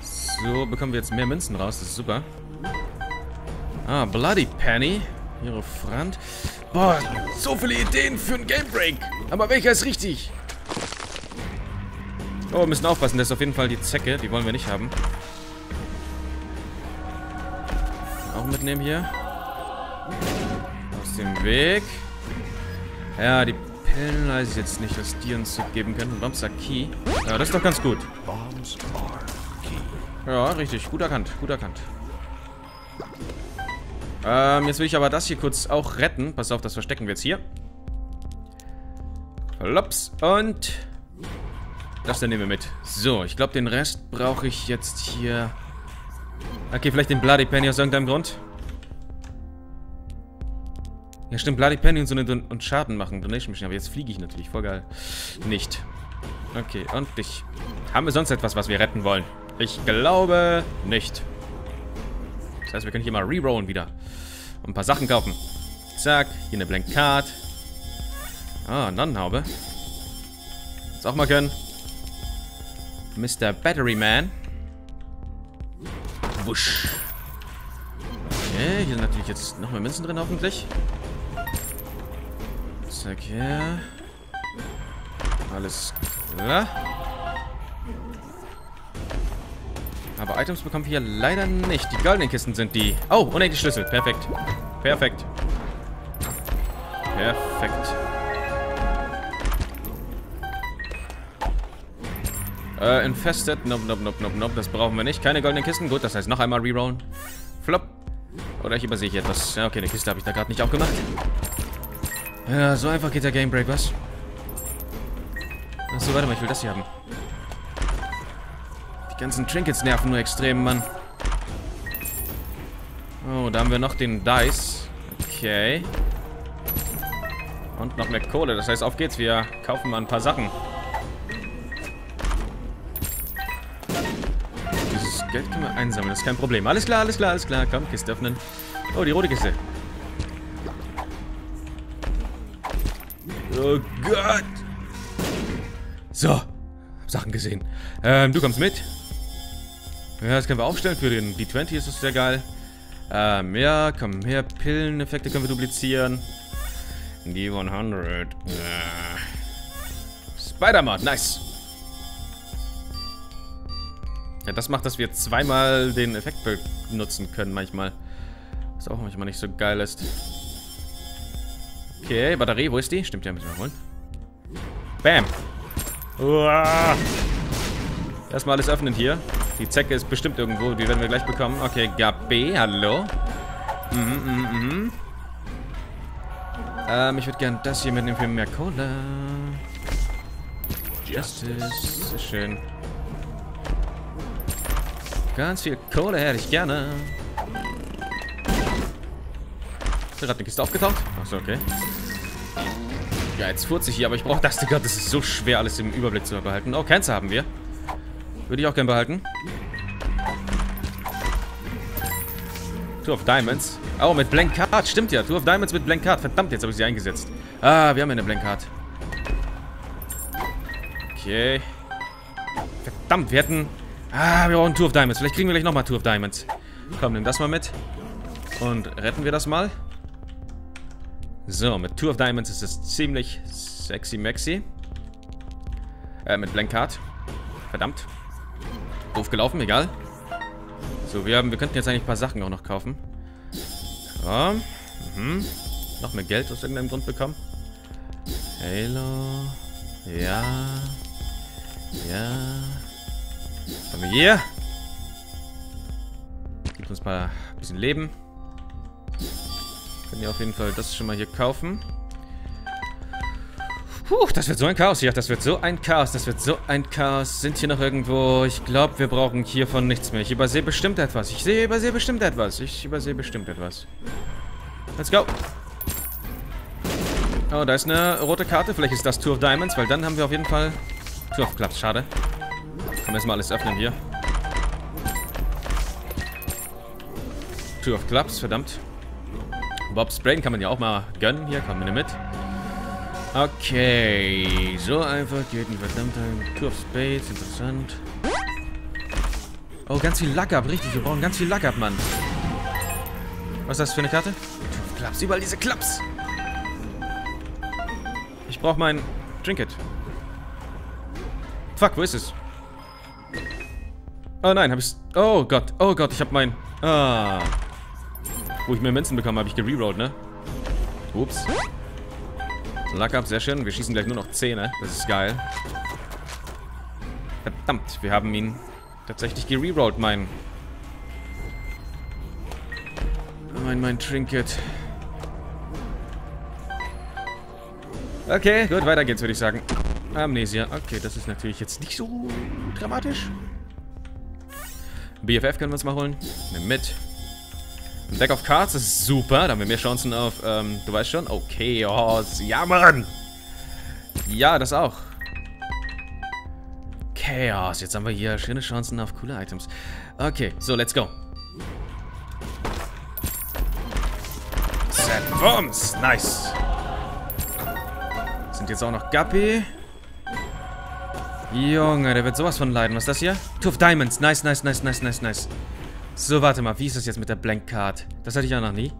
So, bekommen wir jetzt mehr Münzen raus. Das ist super. Ah, Bloody Penny. Ihre Front. Boah, so viele Ideen für einen Gamebreak. Aber welcher ist richtig? Oh, wir müssen aufpassen. Das ist auf jeden Fall die Zecke. Die wollen wir nicht haben. Auch mitnehmen hier. den Weg. Ja, die Pillen weiß ich jetzt nicht, was die uns geben können. Bombs are key. Ja, das ist doch ganz gut. Ja, richtig. Gut erkannt. Gut erkannt. Ähm, jetzt will ich aber das hier kurz auch retten. Pass auf, das verstecken wir jetzt hier. Lops. Und das dann nehmen wir mit. So, ich glaube, den Rest brauche ich jetzt hier. Okay, vielleicht den Bloody Penny aus irgendeinem Grund. Ja, stimmt. Bloody Penny und so eine und Schaden machen. Donation Mission. Aber jetzt fliege ich natürlich. Voll geil. Nicht. Okay, und dich. Haben wir sonst etwas, was wir retten wollen? Ich glaube nicht. Das heißt, wir können hier mal rerollen wieder. Und ein paar Sachen kaufen. Zack. Hier eine Blank Card. Ah, Nonnenhaube. Das auch mal können. Mister Batterie Man. Wusch. Okay, hier sind natürlich jetzt noch mehr Münzen drin, hoffentlich. Zack, hier. Alles klar. Aber Items bekommen wir hier leider nicht. Die goldenen Kisten sind die... Oh, unendlich Schlüssel. Perfekt. Perfekt. Perfekt. Äh, infested. Nope, nope, nope, nope, nope. Das brauchen wir nicht. Keine goldenen Kisten. Gut, das heißt noch einmal rerollen. Flop. Oder ich übersehe hier etwas. Ja, okay, eine Kiste habe ich da gerade nicht aufgemacht. Ja, so einfach geht der Game Break, was? Achso, warte mal, ich will das hier haben. Die ganzen Trinkets nerven nur extrem, Mann. Oh, da haben wir noch den Dice. Okay. Und noch mehr Kohle. Das heißt, auf geht's. Wir kaufen mal ein paar Sachen. Dieses Geld können wir einsammeln. Das ist kein Problem. Alles klar, alles klar, alles klar. Komm, Kiste öffnen. Oh, die rote Kiste. Oh Gott. So. Sachen gesehen. Ähm, du kommst mit. Ja, das können wir aufstellen. Für den D zwanzig ist das sehr geil. Ähm, ja, komm her. Pilleneffekte können wir duplizieren. D hundert. Ja. Spider-Mod, nice. Ja, das macht, dass wir zweimal den Effekt benutzen können manchmal. Was auch manchmal nicht so geil ist. Okay, Batterie, wo ist die? Stimmt, ja, müssen wir holen. Bam. Uah. Erstmal alles öffnen hier. Die Zecke ist bestimmt irgendwo, die werden wir gleich bekommen. Okay, Gabi, hallo. Mhm, mhm, mhm. Ähm, ich würde gerne das hier mitnehmen für mehr Cola. Justice, sehr schön. Ganz viel Kohle hätte ich gerne. Ich habe gerade eine Kiste aufgetaucht. Achso, okay. Ja, jetzt furze ich hier, aber ich brauche das, Digga. Das ist so schwer, alles im Überblick zu behalten. Oh, Cancer haben wir. Würde ich auch gerne behalten. Two of Diamonds. Oh, mit Blank Card. Stimmt ja. Two of Diamonds mit Blank Card. Verdammt, jetzt habe ich sie eingesetzt. Ah, wir haben ja eine Blank Card. Okay. Verdammt, wir hätten... Ah, wir brauchen Two of Diamonds. Vielleicht kriegen wir gleich nochmal Two of Diamonds. Komm, nimm das mal mit. Und retten wir das mal. So, mit Two of Diamonds ist es ziemlich sexy maxi. Äh, mit Blank Card. Verdammt. Doof gelaufen, egal. So, wir haben, wir könnten jetzt eigentlich ein paar Sachen auch noch kaufen. Ja. Mhm. Noch mehr Geld aus irgendeinem Grund bekommen. Halo. Ja. Ja. Haben wir hier. Gibt uns ein paar bisschen Leben. Können wir auf jeden Fall das schon mal hier kaufen. Puh, das wird so ein Chaos hier. Das wird so ein Chaos. Das wird so ein Chaos. Sind hier noch irgendwo... Ich glaube, wir brauchen hiervon nichts mehr. Ich übersehe bestimmt etwas. Ich sehe, übersehe bestimmt etwas. Ich übersehe bestimmt etwas. Let's go. Oh, da ist eine rote Karte. Vielleicht ist das Two of Diamonds, weil dann haben wir auf jeden Fall... Two of Clubs, schade. Komm, erstmal alles öffnen hier. Two of Clubs, verdammt. Bob's Brain kann man ja auch mal gönnen. Hier, komm mit. Okay. So einfach geht ein verdammter Two of Spades. Interessant. Oh, ganz viel Luck ab. Richtig, wir brauchen ganz viel Luck ab, Mann. Was ist das für eine Karte? Two of Clubs. Überall diese Clubs. Ich brauche mein Trinket. Fuck, wo ist es? Oh nein, hab ich's... Oh Gott, oh Gott, ich hab mein... Ah... Wo ich mehr Münzen bekommen habe, habe ich gererollt, ne? Ups. Luck up, sehr schön. Wir schießen gleich nur noch zehn. Das ist geil. Verdammt, wir haben ihn tatsächlich gererollt, mein... Mein, mein Trinket. Okay, gut, weiter geht's, würde ich sagen. Amnesia. Okay, das ist natürlich jetzt nicht so dramatisch. B F F können wir uns mal holen. Nimm mit. Ein Deck of Cards ist super. Da haben wir mehr Chancen auf, ähm, du weißt schon. Oh, Chaos. Ja, Mann. Ja, das auch. Chaos. Jetzt haben wir hier schöne Chancen auf coole Items. Okay, so, let's go. Set. Bums. Nice. Sind jetzt auch noch Guppy. Junge, der wird sowas von leiden. Was ist das hier? Two of Diamonds. Nice, nice, nice, nice, nice, nice. So, warte mal. Wie ist das jetzt mit der Blank Card? Das hatte ich auch noch nie.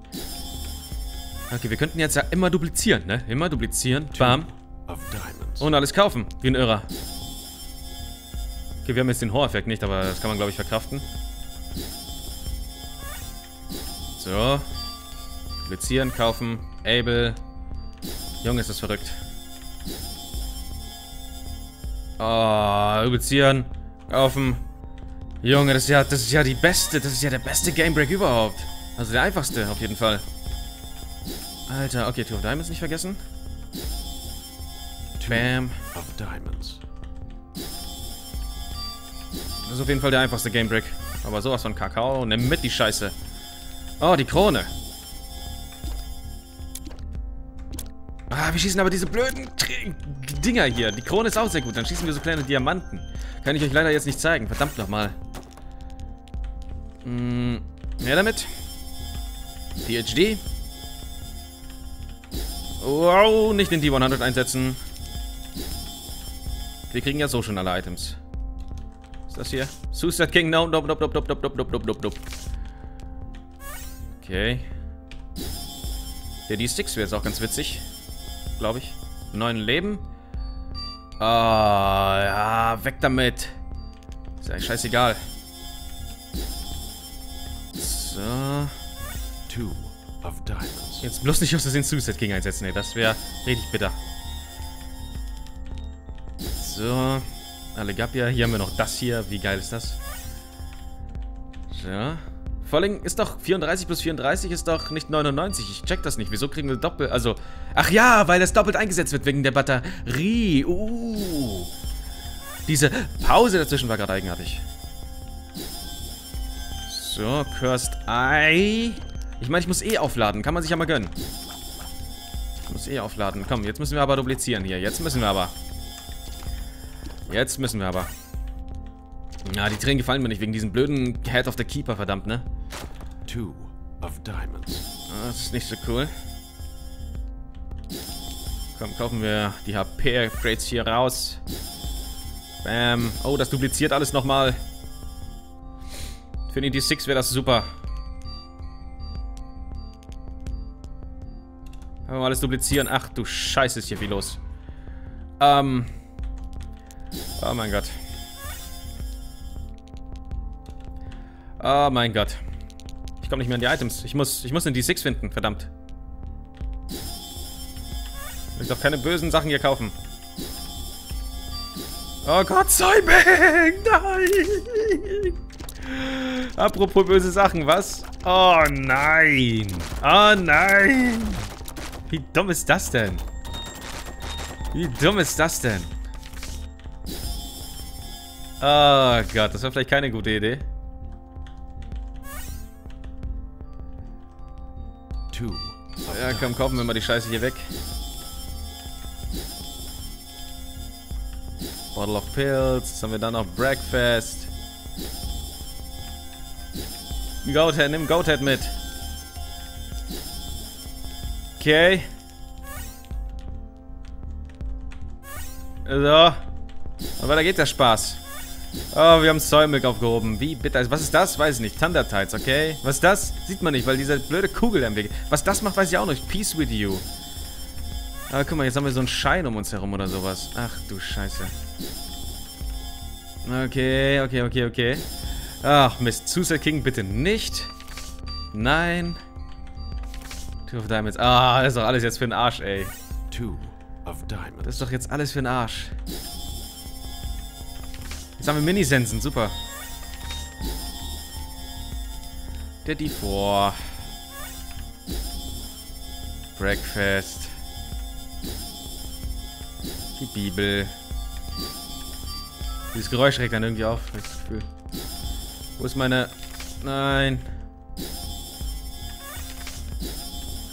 Okay, wir könnten jetzt ja immer duplizieren, ne? Immer duplizieren. Bam. Und alles kaufen. Wie ein Irrer. Okay, wir haben jetzt den Horror-Effekt nicht, aber das kann man, glaube ich, verkraften. So. Duplizieren, kaufen. Able. Junge, ist das verrückt. Oh, duplizieren, kaufen. Junge, das ist ja, das ist ja die beste, das ist ja der beste Gamebreak überhaupt. Also der einfachste, auf jeden Fall. Alter, okay, Two of Diamonds nicht vergessen. Bam. Two of Diamonds. Das ist auf jeden Fall der einfachste Gamebreak. Aber sowas von Kakao, nimm mit die Scheiße. Oh, die Krone. Ah, wir schießen aber diese blöden Dinger hier. Die Krone ist auch sehr gut. Dann schießen wir so kleine Diamanten. Kann ich euch leider jetzt nicht zeigen. Verdammt nochmal. Hm, mehr damit. P H D. Wow, nicht den D hundert einsetzen. Wir kriegen ja so schon alle Items. Was ist das hier? Suicide King. No, nope, nope, nope, nope, nope, nope, nope, nope. Okay. Der D sechs wäre jetzt auch ganz witzig. Glaube ich. Neun Leben. Ah, oh, ja, weg damit. Ist eigentlich scheißegal. So. Two of Diamonds. Jetzt bloß nicht aus Versehen Suicide King einsetzen. Nee, das wäre richtig bitter. So. Allegapia. Hier haben wir noch das hier. Wie geil ist das? So. Vor allem ist doch vierunddreißig plus vierunddreißig ist doch nicht neunundneunzig. Ich check das nicht. Wieso kriegen wir doppelt... Also... Ach ja, weil das doppelt eingesetzt wird wegen der Batterie. Uh. Diese Pause dazwischen war gerade eigenartig. So, Cursed Eye. Ich meine, ich muss eh aufladen. Kann man sich ja mal gönnen. Ich muss eh aufladen. Komm, jetzt müssen wir aber duplizieren hier. Jetzt müssen wir aber. Jetzt müssen wir aber. Na, die Tränen gefallen mir nicht wegen diesem blöden Head of the Keeper, verdammt, ne? Two of Diamonds. Das ist nicht so cool. Komm, kaufen wir die H P-Upgrades hier raus. Bam. Oh, das dupliziert alles nochmal. Für den D sechs wäre das super. Aber alles duplizieren. Ach du Scheiße, ist hier viel los. Ähm. Oh mein Gott. Oh mein Gott. Ich komme nicht mehr an die Items. Ich muss, ich muss den D sechs finden, verdammt. Ich darf keine bösen Sachen hier kaufen. Oh Gott sei Dank! Nein! Apropos böse Sachen, was? Oh nein! Oh nein! Wie dumm ist das denn? Wie dumm ist das denn? Oh Gott, das war vielleicht keine gute Idee. Ja, komm, kaufen wir mal die Scheiße hier weg. Bottle of Pills. Jetzt haben wir dann noch Breakfast. Goathead, nimm Goathead mit. Okay. So. Und weiter geht der Spaß. Oh, wir haben Säumilk aufgehoben. Wie bitter. Was ist das? Weiß ich nicht. Thunder Tides, okay. Was ist das? Sieht man nicht, weil diese blöde Kugel am Weg ist. Was das macht, weiß ich auch nicht. Peace with you. Aber guck mal, jetzt haben wir so einen Schein um uns herum oder sowas. Ach du Scheiße. Okay, okay, okay, okay. Ach Mist. Suicide King bitte nicht. Nein. Two of Diamonds. Ah, das ist doch alles jetzt für den Arsch, ey. Two of Diamonds. Das ist doch jetzt alles für den Arsch. Jetzt haben wir Minisensen, super. Der D vier. Breakfast. Die Bibel. Dieses Geräusch regt dann irgendwie auf. Das Gefühl. Wo ist meine... Nein.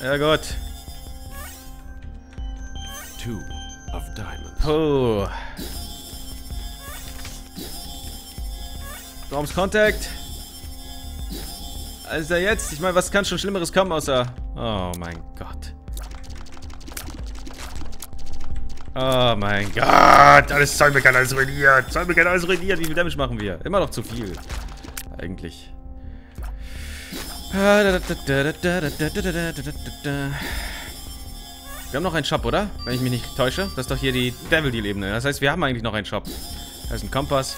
Ja Gott. Two of Diamonds. Oh. Storms Contact. Also jetzt, ich meine, was kann schon Schlimmeres kommen außer... Oh mein Gott. Oh mein Gott. Alles Zollbekannt, alles ruiniert. Zollbekannt, alles ruiniert. Wie viel Damage machen wir? Immer noch zu viel. Eigentlich. Wir haben noch einen Shop, oder? Wenn ich mich nicht täusche. Das ist doch hier die Devil-Deal-Ebene. Das heißt, wir haben eigentlich noch einen Shop. Da ist ein Kompass.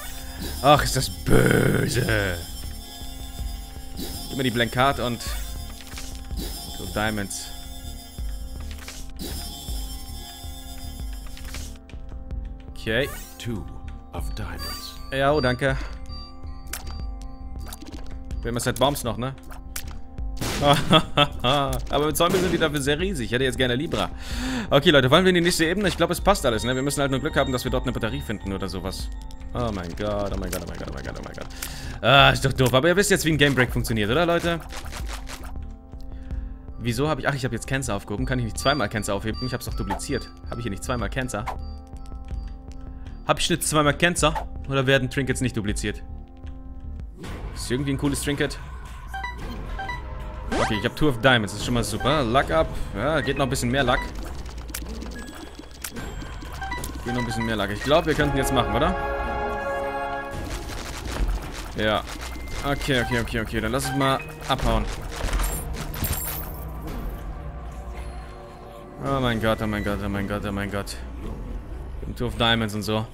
Ach, ist das böse. Gib mir die Blank Card und Two of Diamonds. Okay. Two of Diamonds. Ja, oh, danke. Wir haben jetzt halt Bombs noch, ne? Aber mit Zombies sind die dafür sehr riesig. Ich hätte jetzt gerne Libra. Okay, Leute, wollen wir in die nächste Ebene? Ich glaube, es passt alles, ne? Wir müssen halt nur Glück haben, dass wir dort eine Batterie finden oder sowas. Oh mein Gott, oh mein Gott, oh mein Gott, oh mein Gott, oh mein Gott. Ah, ist doch doof. Aber ihr wisst jetzt, wie ein Game Break funktioniert, oder, Leute? Wieso habe ich... Ach, ich habe jetzt Cancer aufgehoben. Kann ich nicht zweimal Cancer aufheben? Ich habe es doch dupliziert. Habe ich hier nicht zweimal Cancer? Habe ich nicht zweimal Cancer? Oder werden Trinkets nicht dupliziert? Ist irgendwie ein cooles Trinket? Okay, ich habe Two of Diamonds, das ist schon mal super. Luck up. Ja, geht noch ein bisschen mehr Luck. Geht noch ein bisschen mehr Luck. Ich glaube, wir könnten jetzt machen, oder? Ja. Okay, okay, okay, okay. Dann lass es mal abhauen. Oh mein Gott, oh mein Gott, oh mein Gott, oh mein Gott. Two of Diamonds und so.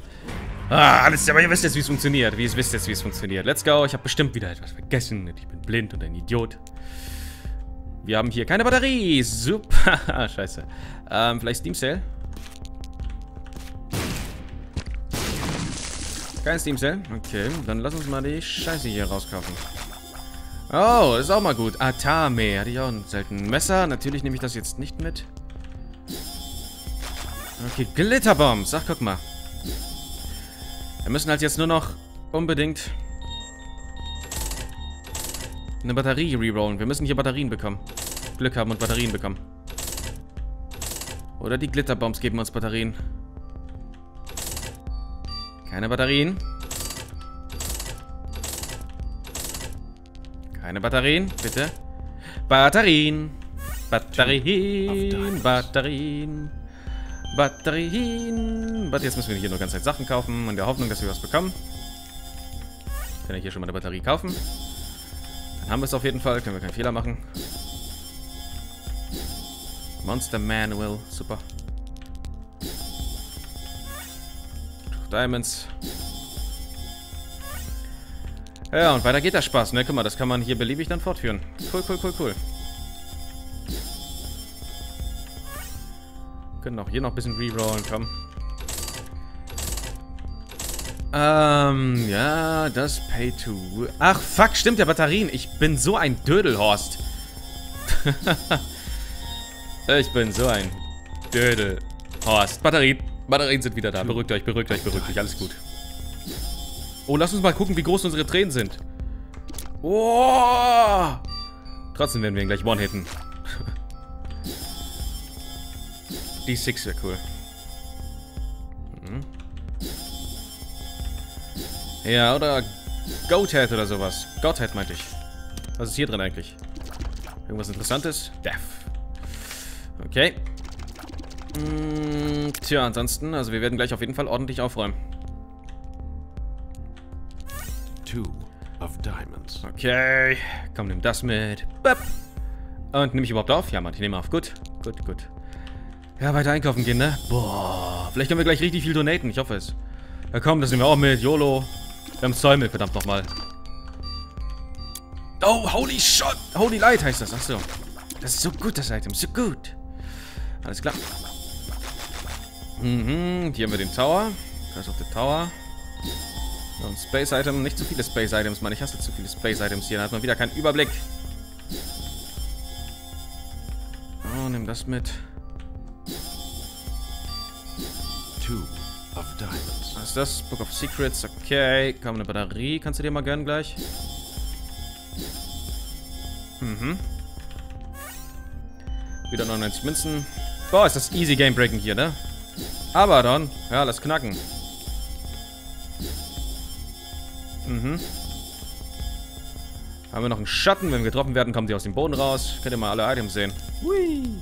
Ah, alles, aber ihr wisst jetzt, wie es funktioniert. Wie ihr wisst jetzt, wie es funktioniert. Let's go. Ich habe bestimmt wieder etwas vergessen. Ich bin blind und ein Idiot. Wir haben hier keine Batterie. Super. Scheiße. Ähm, vielleicht Steam Sale? Kein Steam Sale? Okay, dann lass uns mal die Scheiße hier rauskaufen. Oh, das ist auch mal gut. Atame. Hatte ich auch einen seltenen Messer. Natürlich nehme ich das jetzt nicht mit. Okay, Glitterbombs. Ach, guck mal. Wir müssen halt jetzt nur noch unbedingt eine Batterie rerollen. Wir müssen hier Batterien bekommen. Glück haben und Batterien bekommen. Oder die Glitterbombs geben uns Batterien. Keine Batterien. Keine Batterien, bitte. Batterien. Batterien. Batterien. Batterien. Warte, jetzt müssen wir hier nur ganz ganze Zeit Sachen kaufen. In der Hoffnung, dass wir was bekommen. Kann ich hier schon mal eine Batterie kaufen? Dann haben wir es auf jeden Fall. Können wir keinen Fehler machen. Monster Manual. Super. Diamonds. Ja, und weiter geht der Spaß, ne? Guck mal, das kann man hier beliebig dann fortführen. Cool, cool, cool, cool. Können auch hier noch ein bisschen rerollen, komm. Ähm, ja, das Pay to... Ach, fuck, stimmt, der Batterien. Ich bin so ein Dödelhorst. Ich bin so ein Dödelhorst. Batterien, Batterien sind wieder da. Beruhigt euch, beruhigt euch, beruhigt euch. Alles gut. Oh, lass uns mal gucken, wie groß unsere Tränen sind. Oh! Trotzdem werden wir ihn gleich one-hitten. D sechs wäre cool. Hm. Ja, oder Goathead oder sowas. Godhead meinte ich. Was ist hier drin eigentlich? Irgendwas Interessantes? Death. Okay. Hm, tja, ansonsten, also wir werden gleich auf jeden Fall ordentlich aufräumen. Two of Diamonds. Okay. Komm, nimm das mit. Und nehme ich überhaupt auf? Ja, Mann, ich nehme auf. Gut, gut, gut. Ja, weiter einkaufen gehen, ne? Boah. Vielleicht können wir gleich richtig viel donaten. Ich hoffe es. Ja komm, das nehmen wir auch mit. YOLO. Wir haben Zoll mit, verdammt nochmal. Oh, Holy Shot. Holy Light heißt das. Achso. Das ist so gut, das Item. So gut. Alles klar. Mhm, hier haben wir den Tower. Crash auf der Tower. So ein Space-Item. Nicht zu viele Space-Items, Mann. Ich hasse zu viele Space-Items hier. Da hat man wieder keinen Überblick. Oh, nimm das mit. Two of Diamonds. Was ist das? Book of Secrets. Okay. Komm, eine Batterie. Kannst du dir mal gönnen gleich? Mhm. Wieder neunundneunzig Münzen. Boah, ist das easy game breaking hier, ne? Aber dann, ja, lass knacken. Mhm. Haben wir noch einen Schatten? Wenn wir getroffen werden, kommen die aus dem Boden raus. Könnt ihr mal alle Items sehen. Hui.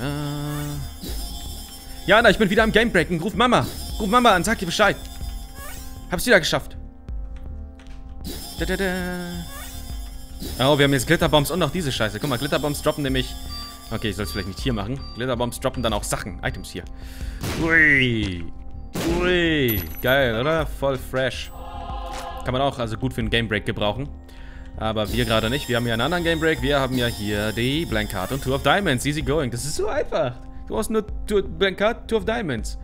Äh. Ja, na, ich bin wieder am game breaking. Ruf Mama. Ruf Mama an, sag dir Bescheid. Hab's wieder geschafft. Da, da, da. Oh, wir haben jetzt Glitterbombs und noch diese Scheiße. Guck mal, Glitterbombs droppen nämlich... Okay, ich soll es vielleicht nicht hier machen. Glitterbombs droppen dann auch Sachen, Items hier. Ui. Ui. Geil, oder? Voll fresh. Kann man auch also gut für einen Game Break gebrauchen. Aber wir gerade nicht. Wir haben ja einen anderen Game Break. Wir haben ja hier die Blank Card und Two of Diamonds. Easy going. Das ist so einfach. Du brauchst nur Two, Blank Card, Two of Diamonds.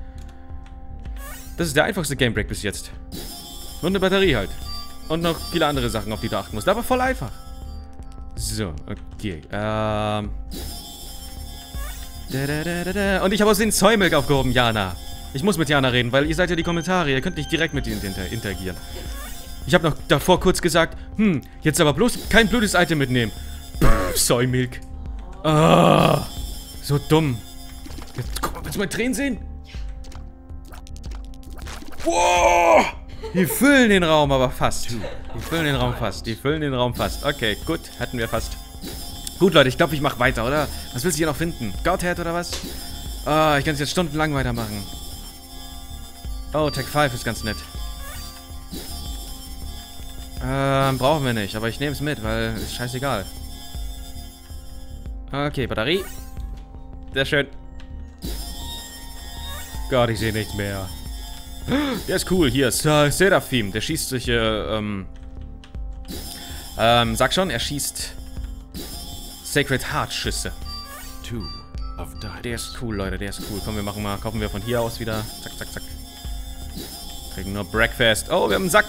Das ist der einfachste Game Break bis jetzt. Und eine Batterie halt. Und noch viele andere Sachen, auf die du achten musst. Aber voll einfach. So, okay. Ähm. Da, da, da, da, da. Und ich habe aus den Zollmilch aufgehoben, Jana. Ich muss mit Jana reden, weil ihr seid ja die Kommentare. Ihr könnt nicht direkt mit ihnen inter interagieren. Ich habe noch davor kurz gesagt, hm, jetzt aber bloß kein blödes Item mitnehmen. Zollmilch. Ah, so dumm. Jetzt, guck mal, willst du meine Tränen sehen? Wow! Die füllen den Raum aber fast. Die füllen den Raum fast. Die füllen den Raum fast. Okay, gut. Hatten wir fast. Gut, Leute. Ich glaube, ich mache weiter, oder? Was willst du hier noch finden? Godhead oder was? Ah, oh, ich kann es jetzt stundenlang weitermachen. Oh, Tech fünf ist ganz nett. Ähm, brauchen wir nicht. Aber ich nehme es mit, weil ist scheißegal. Okay, Batterie. Sehr schön. Gott, ich sehe nichts mehr. Der ist cool, hier, Seraphim, der schießt sich, äh, ähm, ähm, sag schon, er schießt Sacred Heart Schüsse. Der ist cool, Leute, der ist cool. Komm, wir machen mal, kaufen wir von hier aus wieder, zack, zack, zack. Kriegen nur Breakfast. Oh, wir haben einen Sack.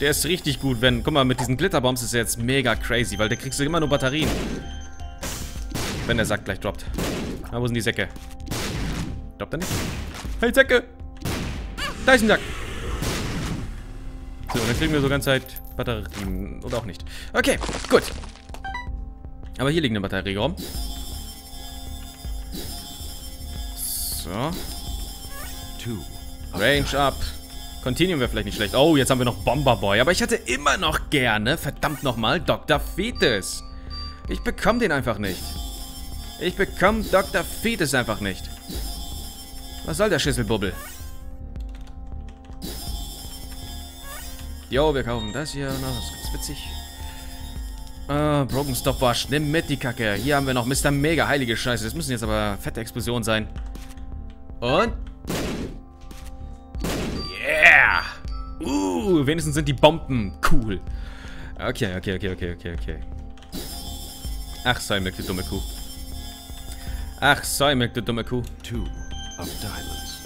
Der ist richtig gut, wenn, guck mal, mit diesen Glitterbombs ist er jetzt mega crazy, weil da kriegst du immer nur Batterien. Wenn der Sack gleich droppt. Na, wo sind die Säcke? Droppt er nicht? Hey, Säcke! Da ist ein Sack. So, dann kriegen wir so ganze Zeit Batterien. Oder auch nicht. Okay, gut. Aber hier liegt eine Batterie rum. So. Range up. Continuum wäre vielleicht nicht schlecht. Oh, jetzt haben wir noch Bomberboy. Aber ich hatte immer noch gerne, verdammt nochmal, Doktor Fetus. Ich bekomme den einfach nicht. Ich bekomme Doktor Fetus einfach nicht. Was soll der Schüsselbubbel? Jo, wir kaufen das hier noch, das ist ganz witzig. Äh, Broken Stopwatch, nimm mit die Kacke. Hier haben wir noch Mister Mega, heilige Scheiße. Das müssen jetzt aber fette Explosionen sein. Und? Yeah! Uh, wenigstens sind die Bomben cool. Okay, okay, okay, okay, okay, okay. Ach, Säumig, du dumme Kuh. Ach, Säumig, du dumme Kuh. Two of Diamonds.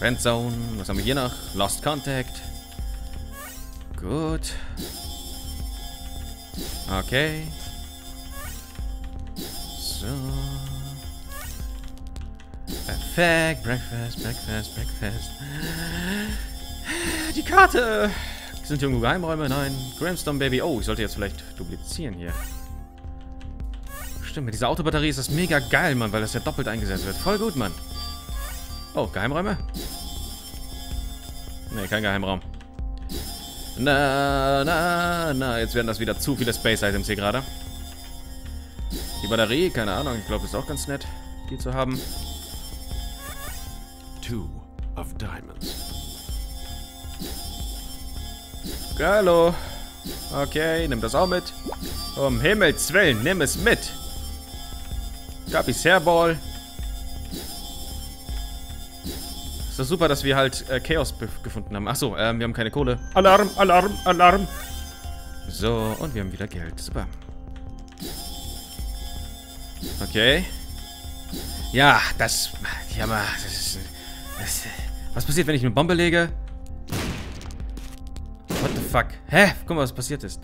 Friendzone, was haben wir hier noch? Lost Contact. Gut. Okay. So. Perfekt. Breakfast, Breakfast, Breakfast. Die Karte. Sind hier irgendwo Geheimräume? Nein. Grimstone Baby. Oh, ich sollte jetzt vielleicht duplizieren hier. Stimmt, mit dieser Autobatterie ist das mega geil, Mann, weil das ja doppelt eingesetzt wird. Voll gut, Mann. Oh, Geheimräume? Ne, kein Geheimraum. Na, na, na, jetzt werden das wieder zu viele Space-Items hier gerade. Die Batterie, keine Ahnung, ich glaube, ist auch ganz nett, die zu haben. Two of Diamonds. Hallo. Okay, nimm das auch mit. Um Himmels Willen, nimm es mit. Gabis Hairball. Ist das super, dass wir halt äh, Chaos gefunden haben. Achso, ähm, wir haben keine Kohle. Alarm, Alarm, Alarm. So, und wir haben wieder Geld. Super. Okay. Ja, das... Ja, mal, das ist, das, was passiert, wenn ich eine Bombe lege? What the fuck? Hä? Guck mal, was passiert ist.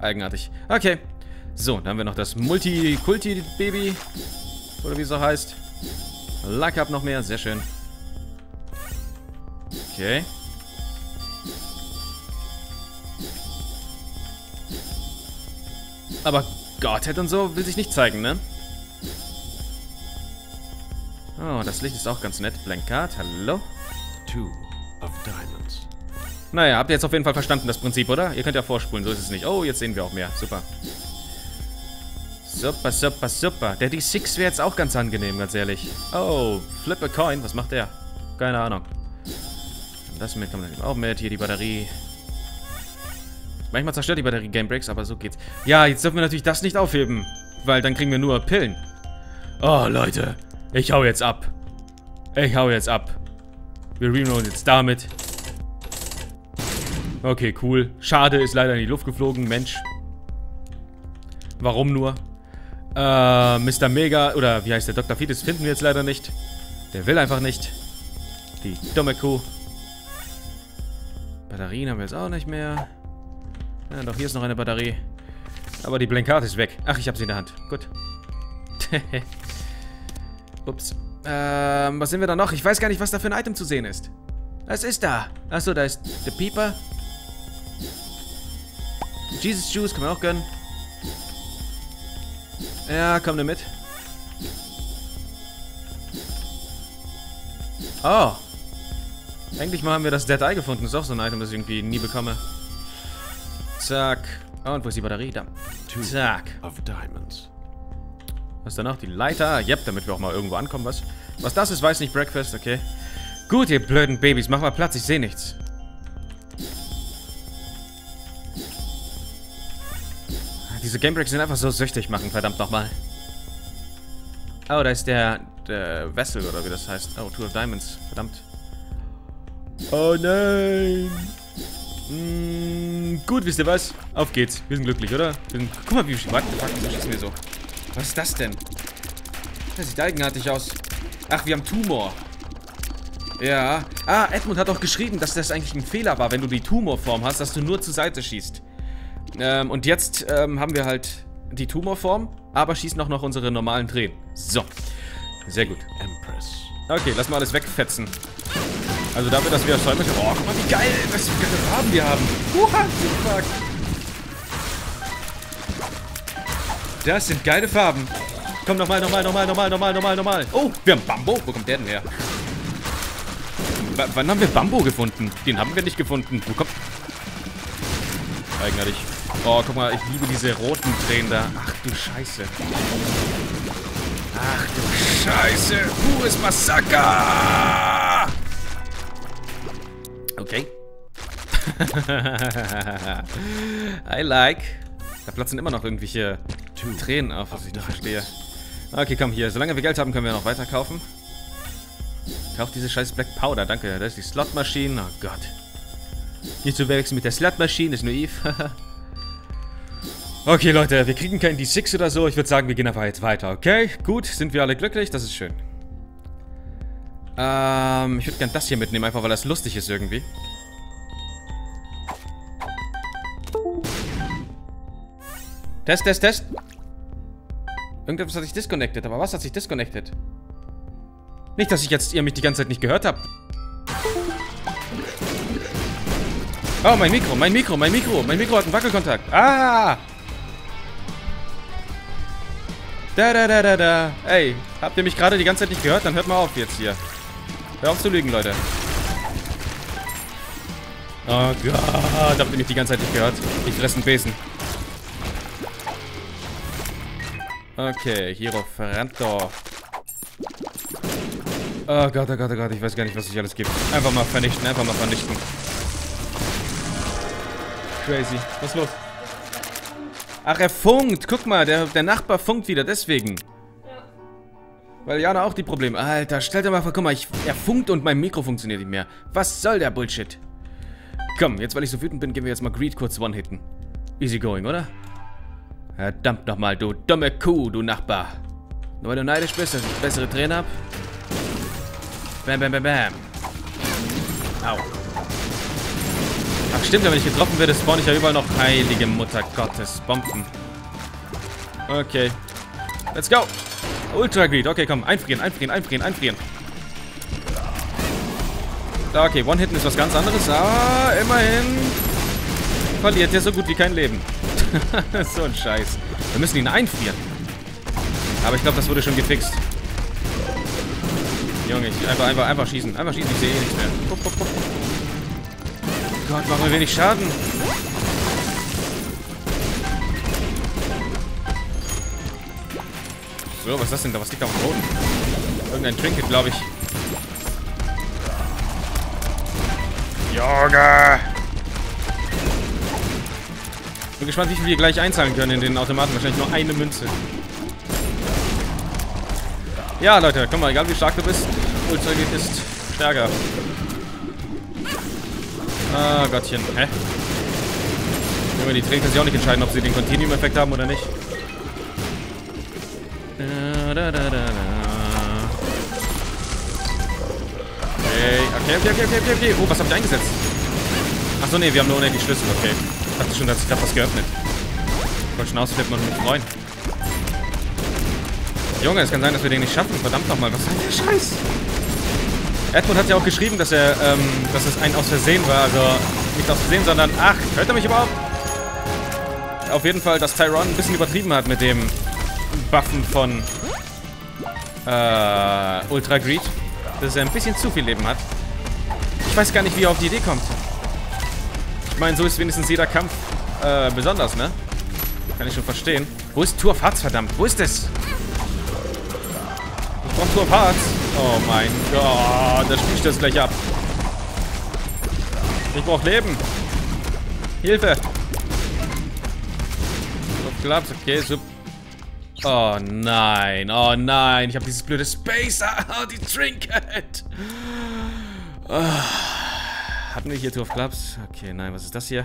Eigenartig. Okay. So, dann haben wir noch das Multikulti-Baby. Oder wie es auch heißt. Luck up noch mehr. Sehr schön. Okay. Aber Godhead und so will sich nicht zeigen, ne? Oh, das Licht ist auch ganz nett. Blank Card, hallo? Two of Diamonds. Naja, habt ihr jetzt auf jeden Fall verstanden, das Prinzip, oder? Ihr könnt ja vorspulen, so ist es nicht. Oh, jetzt sehen wir auch mehr. Super. Super, super, super. Der D sechs wäre jetzt auch ganz angenehm, ganz ehrlich. Oh, Flip a Coin. Was macht der? Keine Ahnung. Das mit kann man auch mit. Hier die Batterie. Manchmal zerstört die Batterie Game Breaks, aber so geht's. Ja, jetzt dürfen wir natürlich das nicht aufheben. Weil dann kriegen wir nur Pillen. Oh, Leute. Ich hau jetzt ab. Ich hau jetzt ab. Wir reloaden jetzt damit. Okay, cool. Schade, ist leider in die Luft geflogen. Mensch. Warum nur? Äh, Mister Mega, oder wie heißt der Doktor Fietes, finden wir jetzt leider nicht. Der will einfach nicht. Die dumme Kuh. Batterien haben wir jetzt auch nicht mehr. Ja, doch, hier ist noch eine Batterie. Aber die Blankart ist weg. Ach, ich habe sie in der Hand. Gut. Ups. Ähm, was sehen wir da noch? Ich weiß gar nicht, was da für ein Item zu sehen ist. Was ist da? Achso, da ist der Pieper. Jesus Juice, kann man auch gönnen. Ja, komm nur mit. Oh. Endlich mal haben wir das Dead Eye gefunden. Ist auch so ein Item, das ich irgendwie nie bekomme. Zack. Oh, und wo ist die Batterie? Da. Zack. Was ist danach? Die Leiter. Yep, damit wir auch mal irgendwo ankommen. Was Was das ist, weiß nicht. Breakfast, okay. Gut, ihr blöden Babys. Mach mal Platz, ich sehe nichts. Diese Gamebreaks sind einfach so süchtig machen, verdammt nochmal. Oh, da ist der, der Vessel, oder wie das heißt. Oh, Two of Diamonds, verdammt. Oh nein. Mm, gut, wisst ihr was? Auf geht's. Wir sind glücklich, oder? Wir sind, guck mal, wie viel Wagen schießen wir so. Was ist das denn? Das sieht eigenartig aus. Ach, wir haben Tumor. Ja. Ah, Edmund hat auch geschrieben, dass das eigentlich ein Fehler war, wenn du die Tumorform hast, dass du nur zur Seite schießt. Ähm, und jetzt ähm, haben wir halt die Tumorform, aber schießen auch noch unsere normalen Tränen. So. Sehr gut. Empress. Okay, lass mal alles wegfetzen. Also dafür, dass wir das Zeug... Oh, guck mal, wie geil, was für geile Farben wir haben. Uha, fuck. Das sind geile Farben. Komm, nochmal, nochmal, nochmal, nochmal, nochmal, nochmal, nochmal. Oh, wir haben Bambo. Wo kommt der denn her? W wann haben wir Bambo gefunden? Den haben wir nicht gefunden. Wo kommt... Eigenartig. Oh, guck mal, ich liebe diese roten Tränen da. Ach du Scheiße. Ach du Scheiße. Pures Massaker. Okay. I like. Da platzen immer noch irgendwelche Tränen auf, was ich nicht verstehe. Okay, komm hier. Solange wir Geld haben, können wir noch weiter kaufen. Kauf diese scheiß Black Powder. Danke. Da ist die Slotmaschine. Oh Gott. Nicht zu wechseln mit der Slotmaschine, ist nur Eve. Okay, Leute, wir kriegen keinen D sechs oder so. Ich würde sagen, wir gehen einfach jetzt weiter, okay? Gut, sind wir alle glücklich? Das ist schön. Ähm, ich würde gerne das hier mitnehmen, einfach weil das lustig ist irgendwie. Test, Test, Test. Irgendwas hat sich disconnected, aber was hat sich disconnected? Nicht, dass ich jetzt ihr mich die ganze Zeit nicht gehört habe. Oh, mein Mikro, mein Mikro, mein Mikro. Mein Mikro hat einen Wackelkontakt. Ah! Da, da, da, da, da. Ey, habt ihr mich gerade die ganze Zeit nicht gehört? Dann hört mal auf jetzt hier. Hör auf zu lügen, Leute. Oh Gott, habt ihr mich die ganze Zeit nicht gehört? Ich fresse einen Besen. Okay, hier auf Rantor. Oh Gott, oh Gott, oh Gott, ich weiß gar nicht, was ich alles gibt. Einfach mal vernichten, einfach mal vernichten. Crazy. Was ist los? Ach, er funkt. Guck mal, der, der Nachbar funkt wieder, deswegen. Ja. Weil Jana auch die Probleme... Alter, stell dir mal vor, guck mal, ich, er funkt und mein Mikro funktioniert nicht mehr. Was soll der Bullshit? Komm, jetzt, weil ich so wütend bin, gehen wir jetzt mal Greed kurz one-hitten. Easy going, oder? Verdammt nochmal, du dumme Kuh, du Nachbar. Nur weil du neidisch bist, dass ich bessere Tränen hab. Bam, bam, bam, bam. Au. Ach stimmt, wenn ich getroffen werde, spawn ich ja überall noch. Heilige Mutter Gottes, Bomben. Okay. Let's go. Ultra Greed. Okay, komm. Einfrieren, einfrieren, einfrieren, einfrieren. Okay, One-Hitten ist was ganz anderes. Ah, immerhin verliert er so gut wie kein Leben. So ein Scheiß. Wir müssen ihn einfrieren. Aber ich glaube, das wurde schon gefixt. Junge, ich einfach, einfach, einfach schießen. Einfach schießen, ich sehe eh nichts mehr. Pup, pup, pup. Gott, machen wir wenig Schaden. So, was ist das denn da? Was liegt da auf dem Boden? Irgendein Trinket, glaube ich. Junge! Bin gespannt, wie viel wir gleich einzahlen können in den Automaten. Wahrscheinlich nur eine Münze. Ja, Leute, komm mal, egal wie stark du bist, Ultra Greed ist stärker. Ah, Gottchen. Hä? Die Tränen können sich auch nicht entscheiden, ob sie den Continuum-Effekt haben oder nicht. Okay, okay, okay, okay, okay, okay. Oh, was habt ihr eingesetzt? Achso, nee, wir haben nur unendlich Schlüssel, okay. Ich dachte schon, dass ich gerade was geöffnet. Ich wollte schon ausflippen und mich freuen. Junge, es kann sein, dass wir den nicht schaffen. Verdammt nochmal, was ist denn der Scheiß? Edmund hat ja auch geschrieben, dass er, ähm, dass es ein aus Versehen war. Also, nicht aus Versehen, sondern... Ach, hört er mich überhaupt? Auf jeden Fall, dass Tyron ein bisschen übertrieben hat mit dem Buffen von äh, Ultra Greed. Dass er ein bisschen zu viel Leben hat. Ich weiß gar nicht, wie er auf die Idee kommt. Ich meine, so ist wenigstens jeder Kampf äh, besonders, ne? Kann ich schon verstehen. Wo ist Two of Hearts, verdammt? Wo ist das? Ich brauche Two of Hearts. Oh mein Gott, das spielt das gleich ab. Ich brauche Leben. Hilfe. So klappt, okay, super. Oh nein, oh nein, ich habe dieses blöde Spacer, oh, die Trinket. Oh. Hatten wir hier Two of Clubs? Okay, nein, was ist das hier?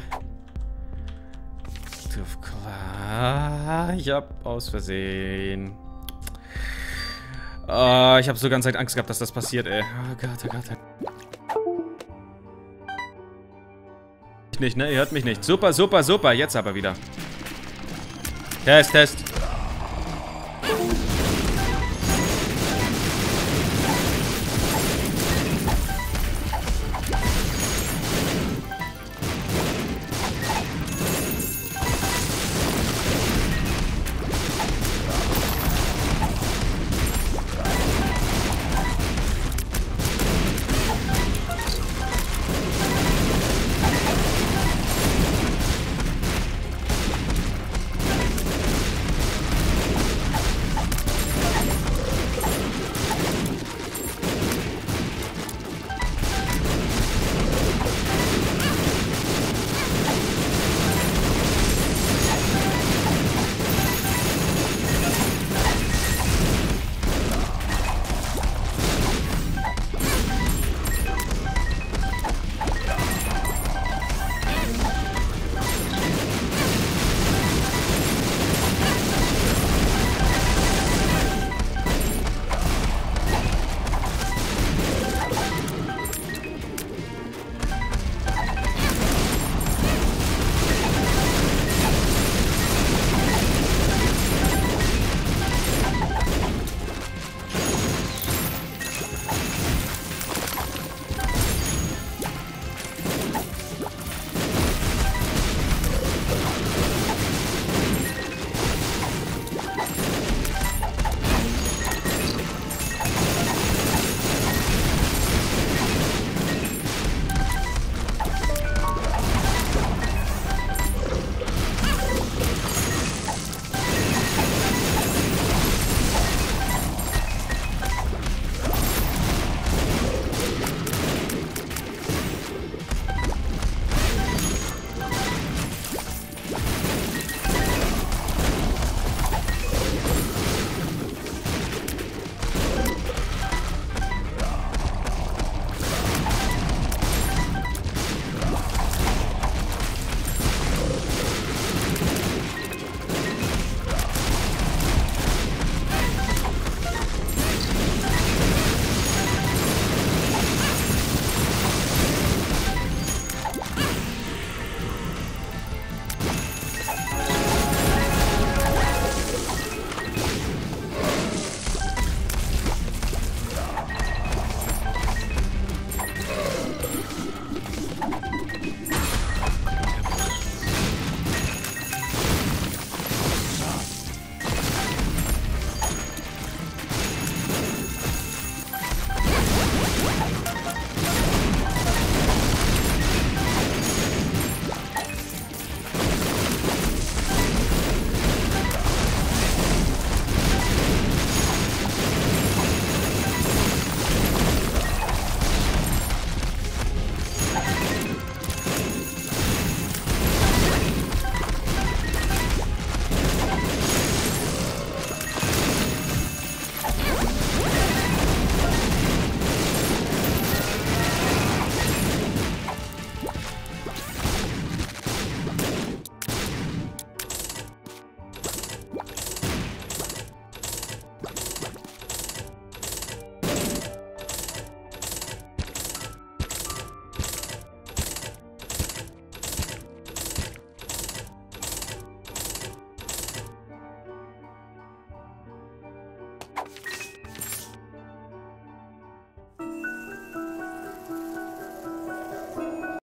Two of Clubs, ich hab aus Versehen. Oh, ich habe so ganze Zeit Angst gehabt, dass das passiert, ey. Oh Gott, oh Gott. Nicht, ne? Ihr hört mich nicht. Super, super, super, jetzt aber wieder. Test, Test.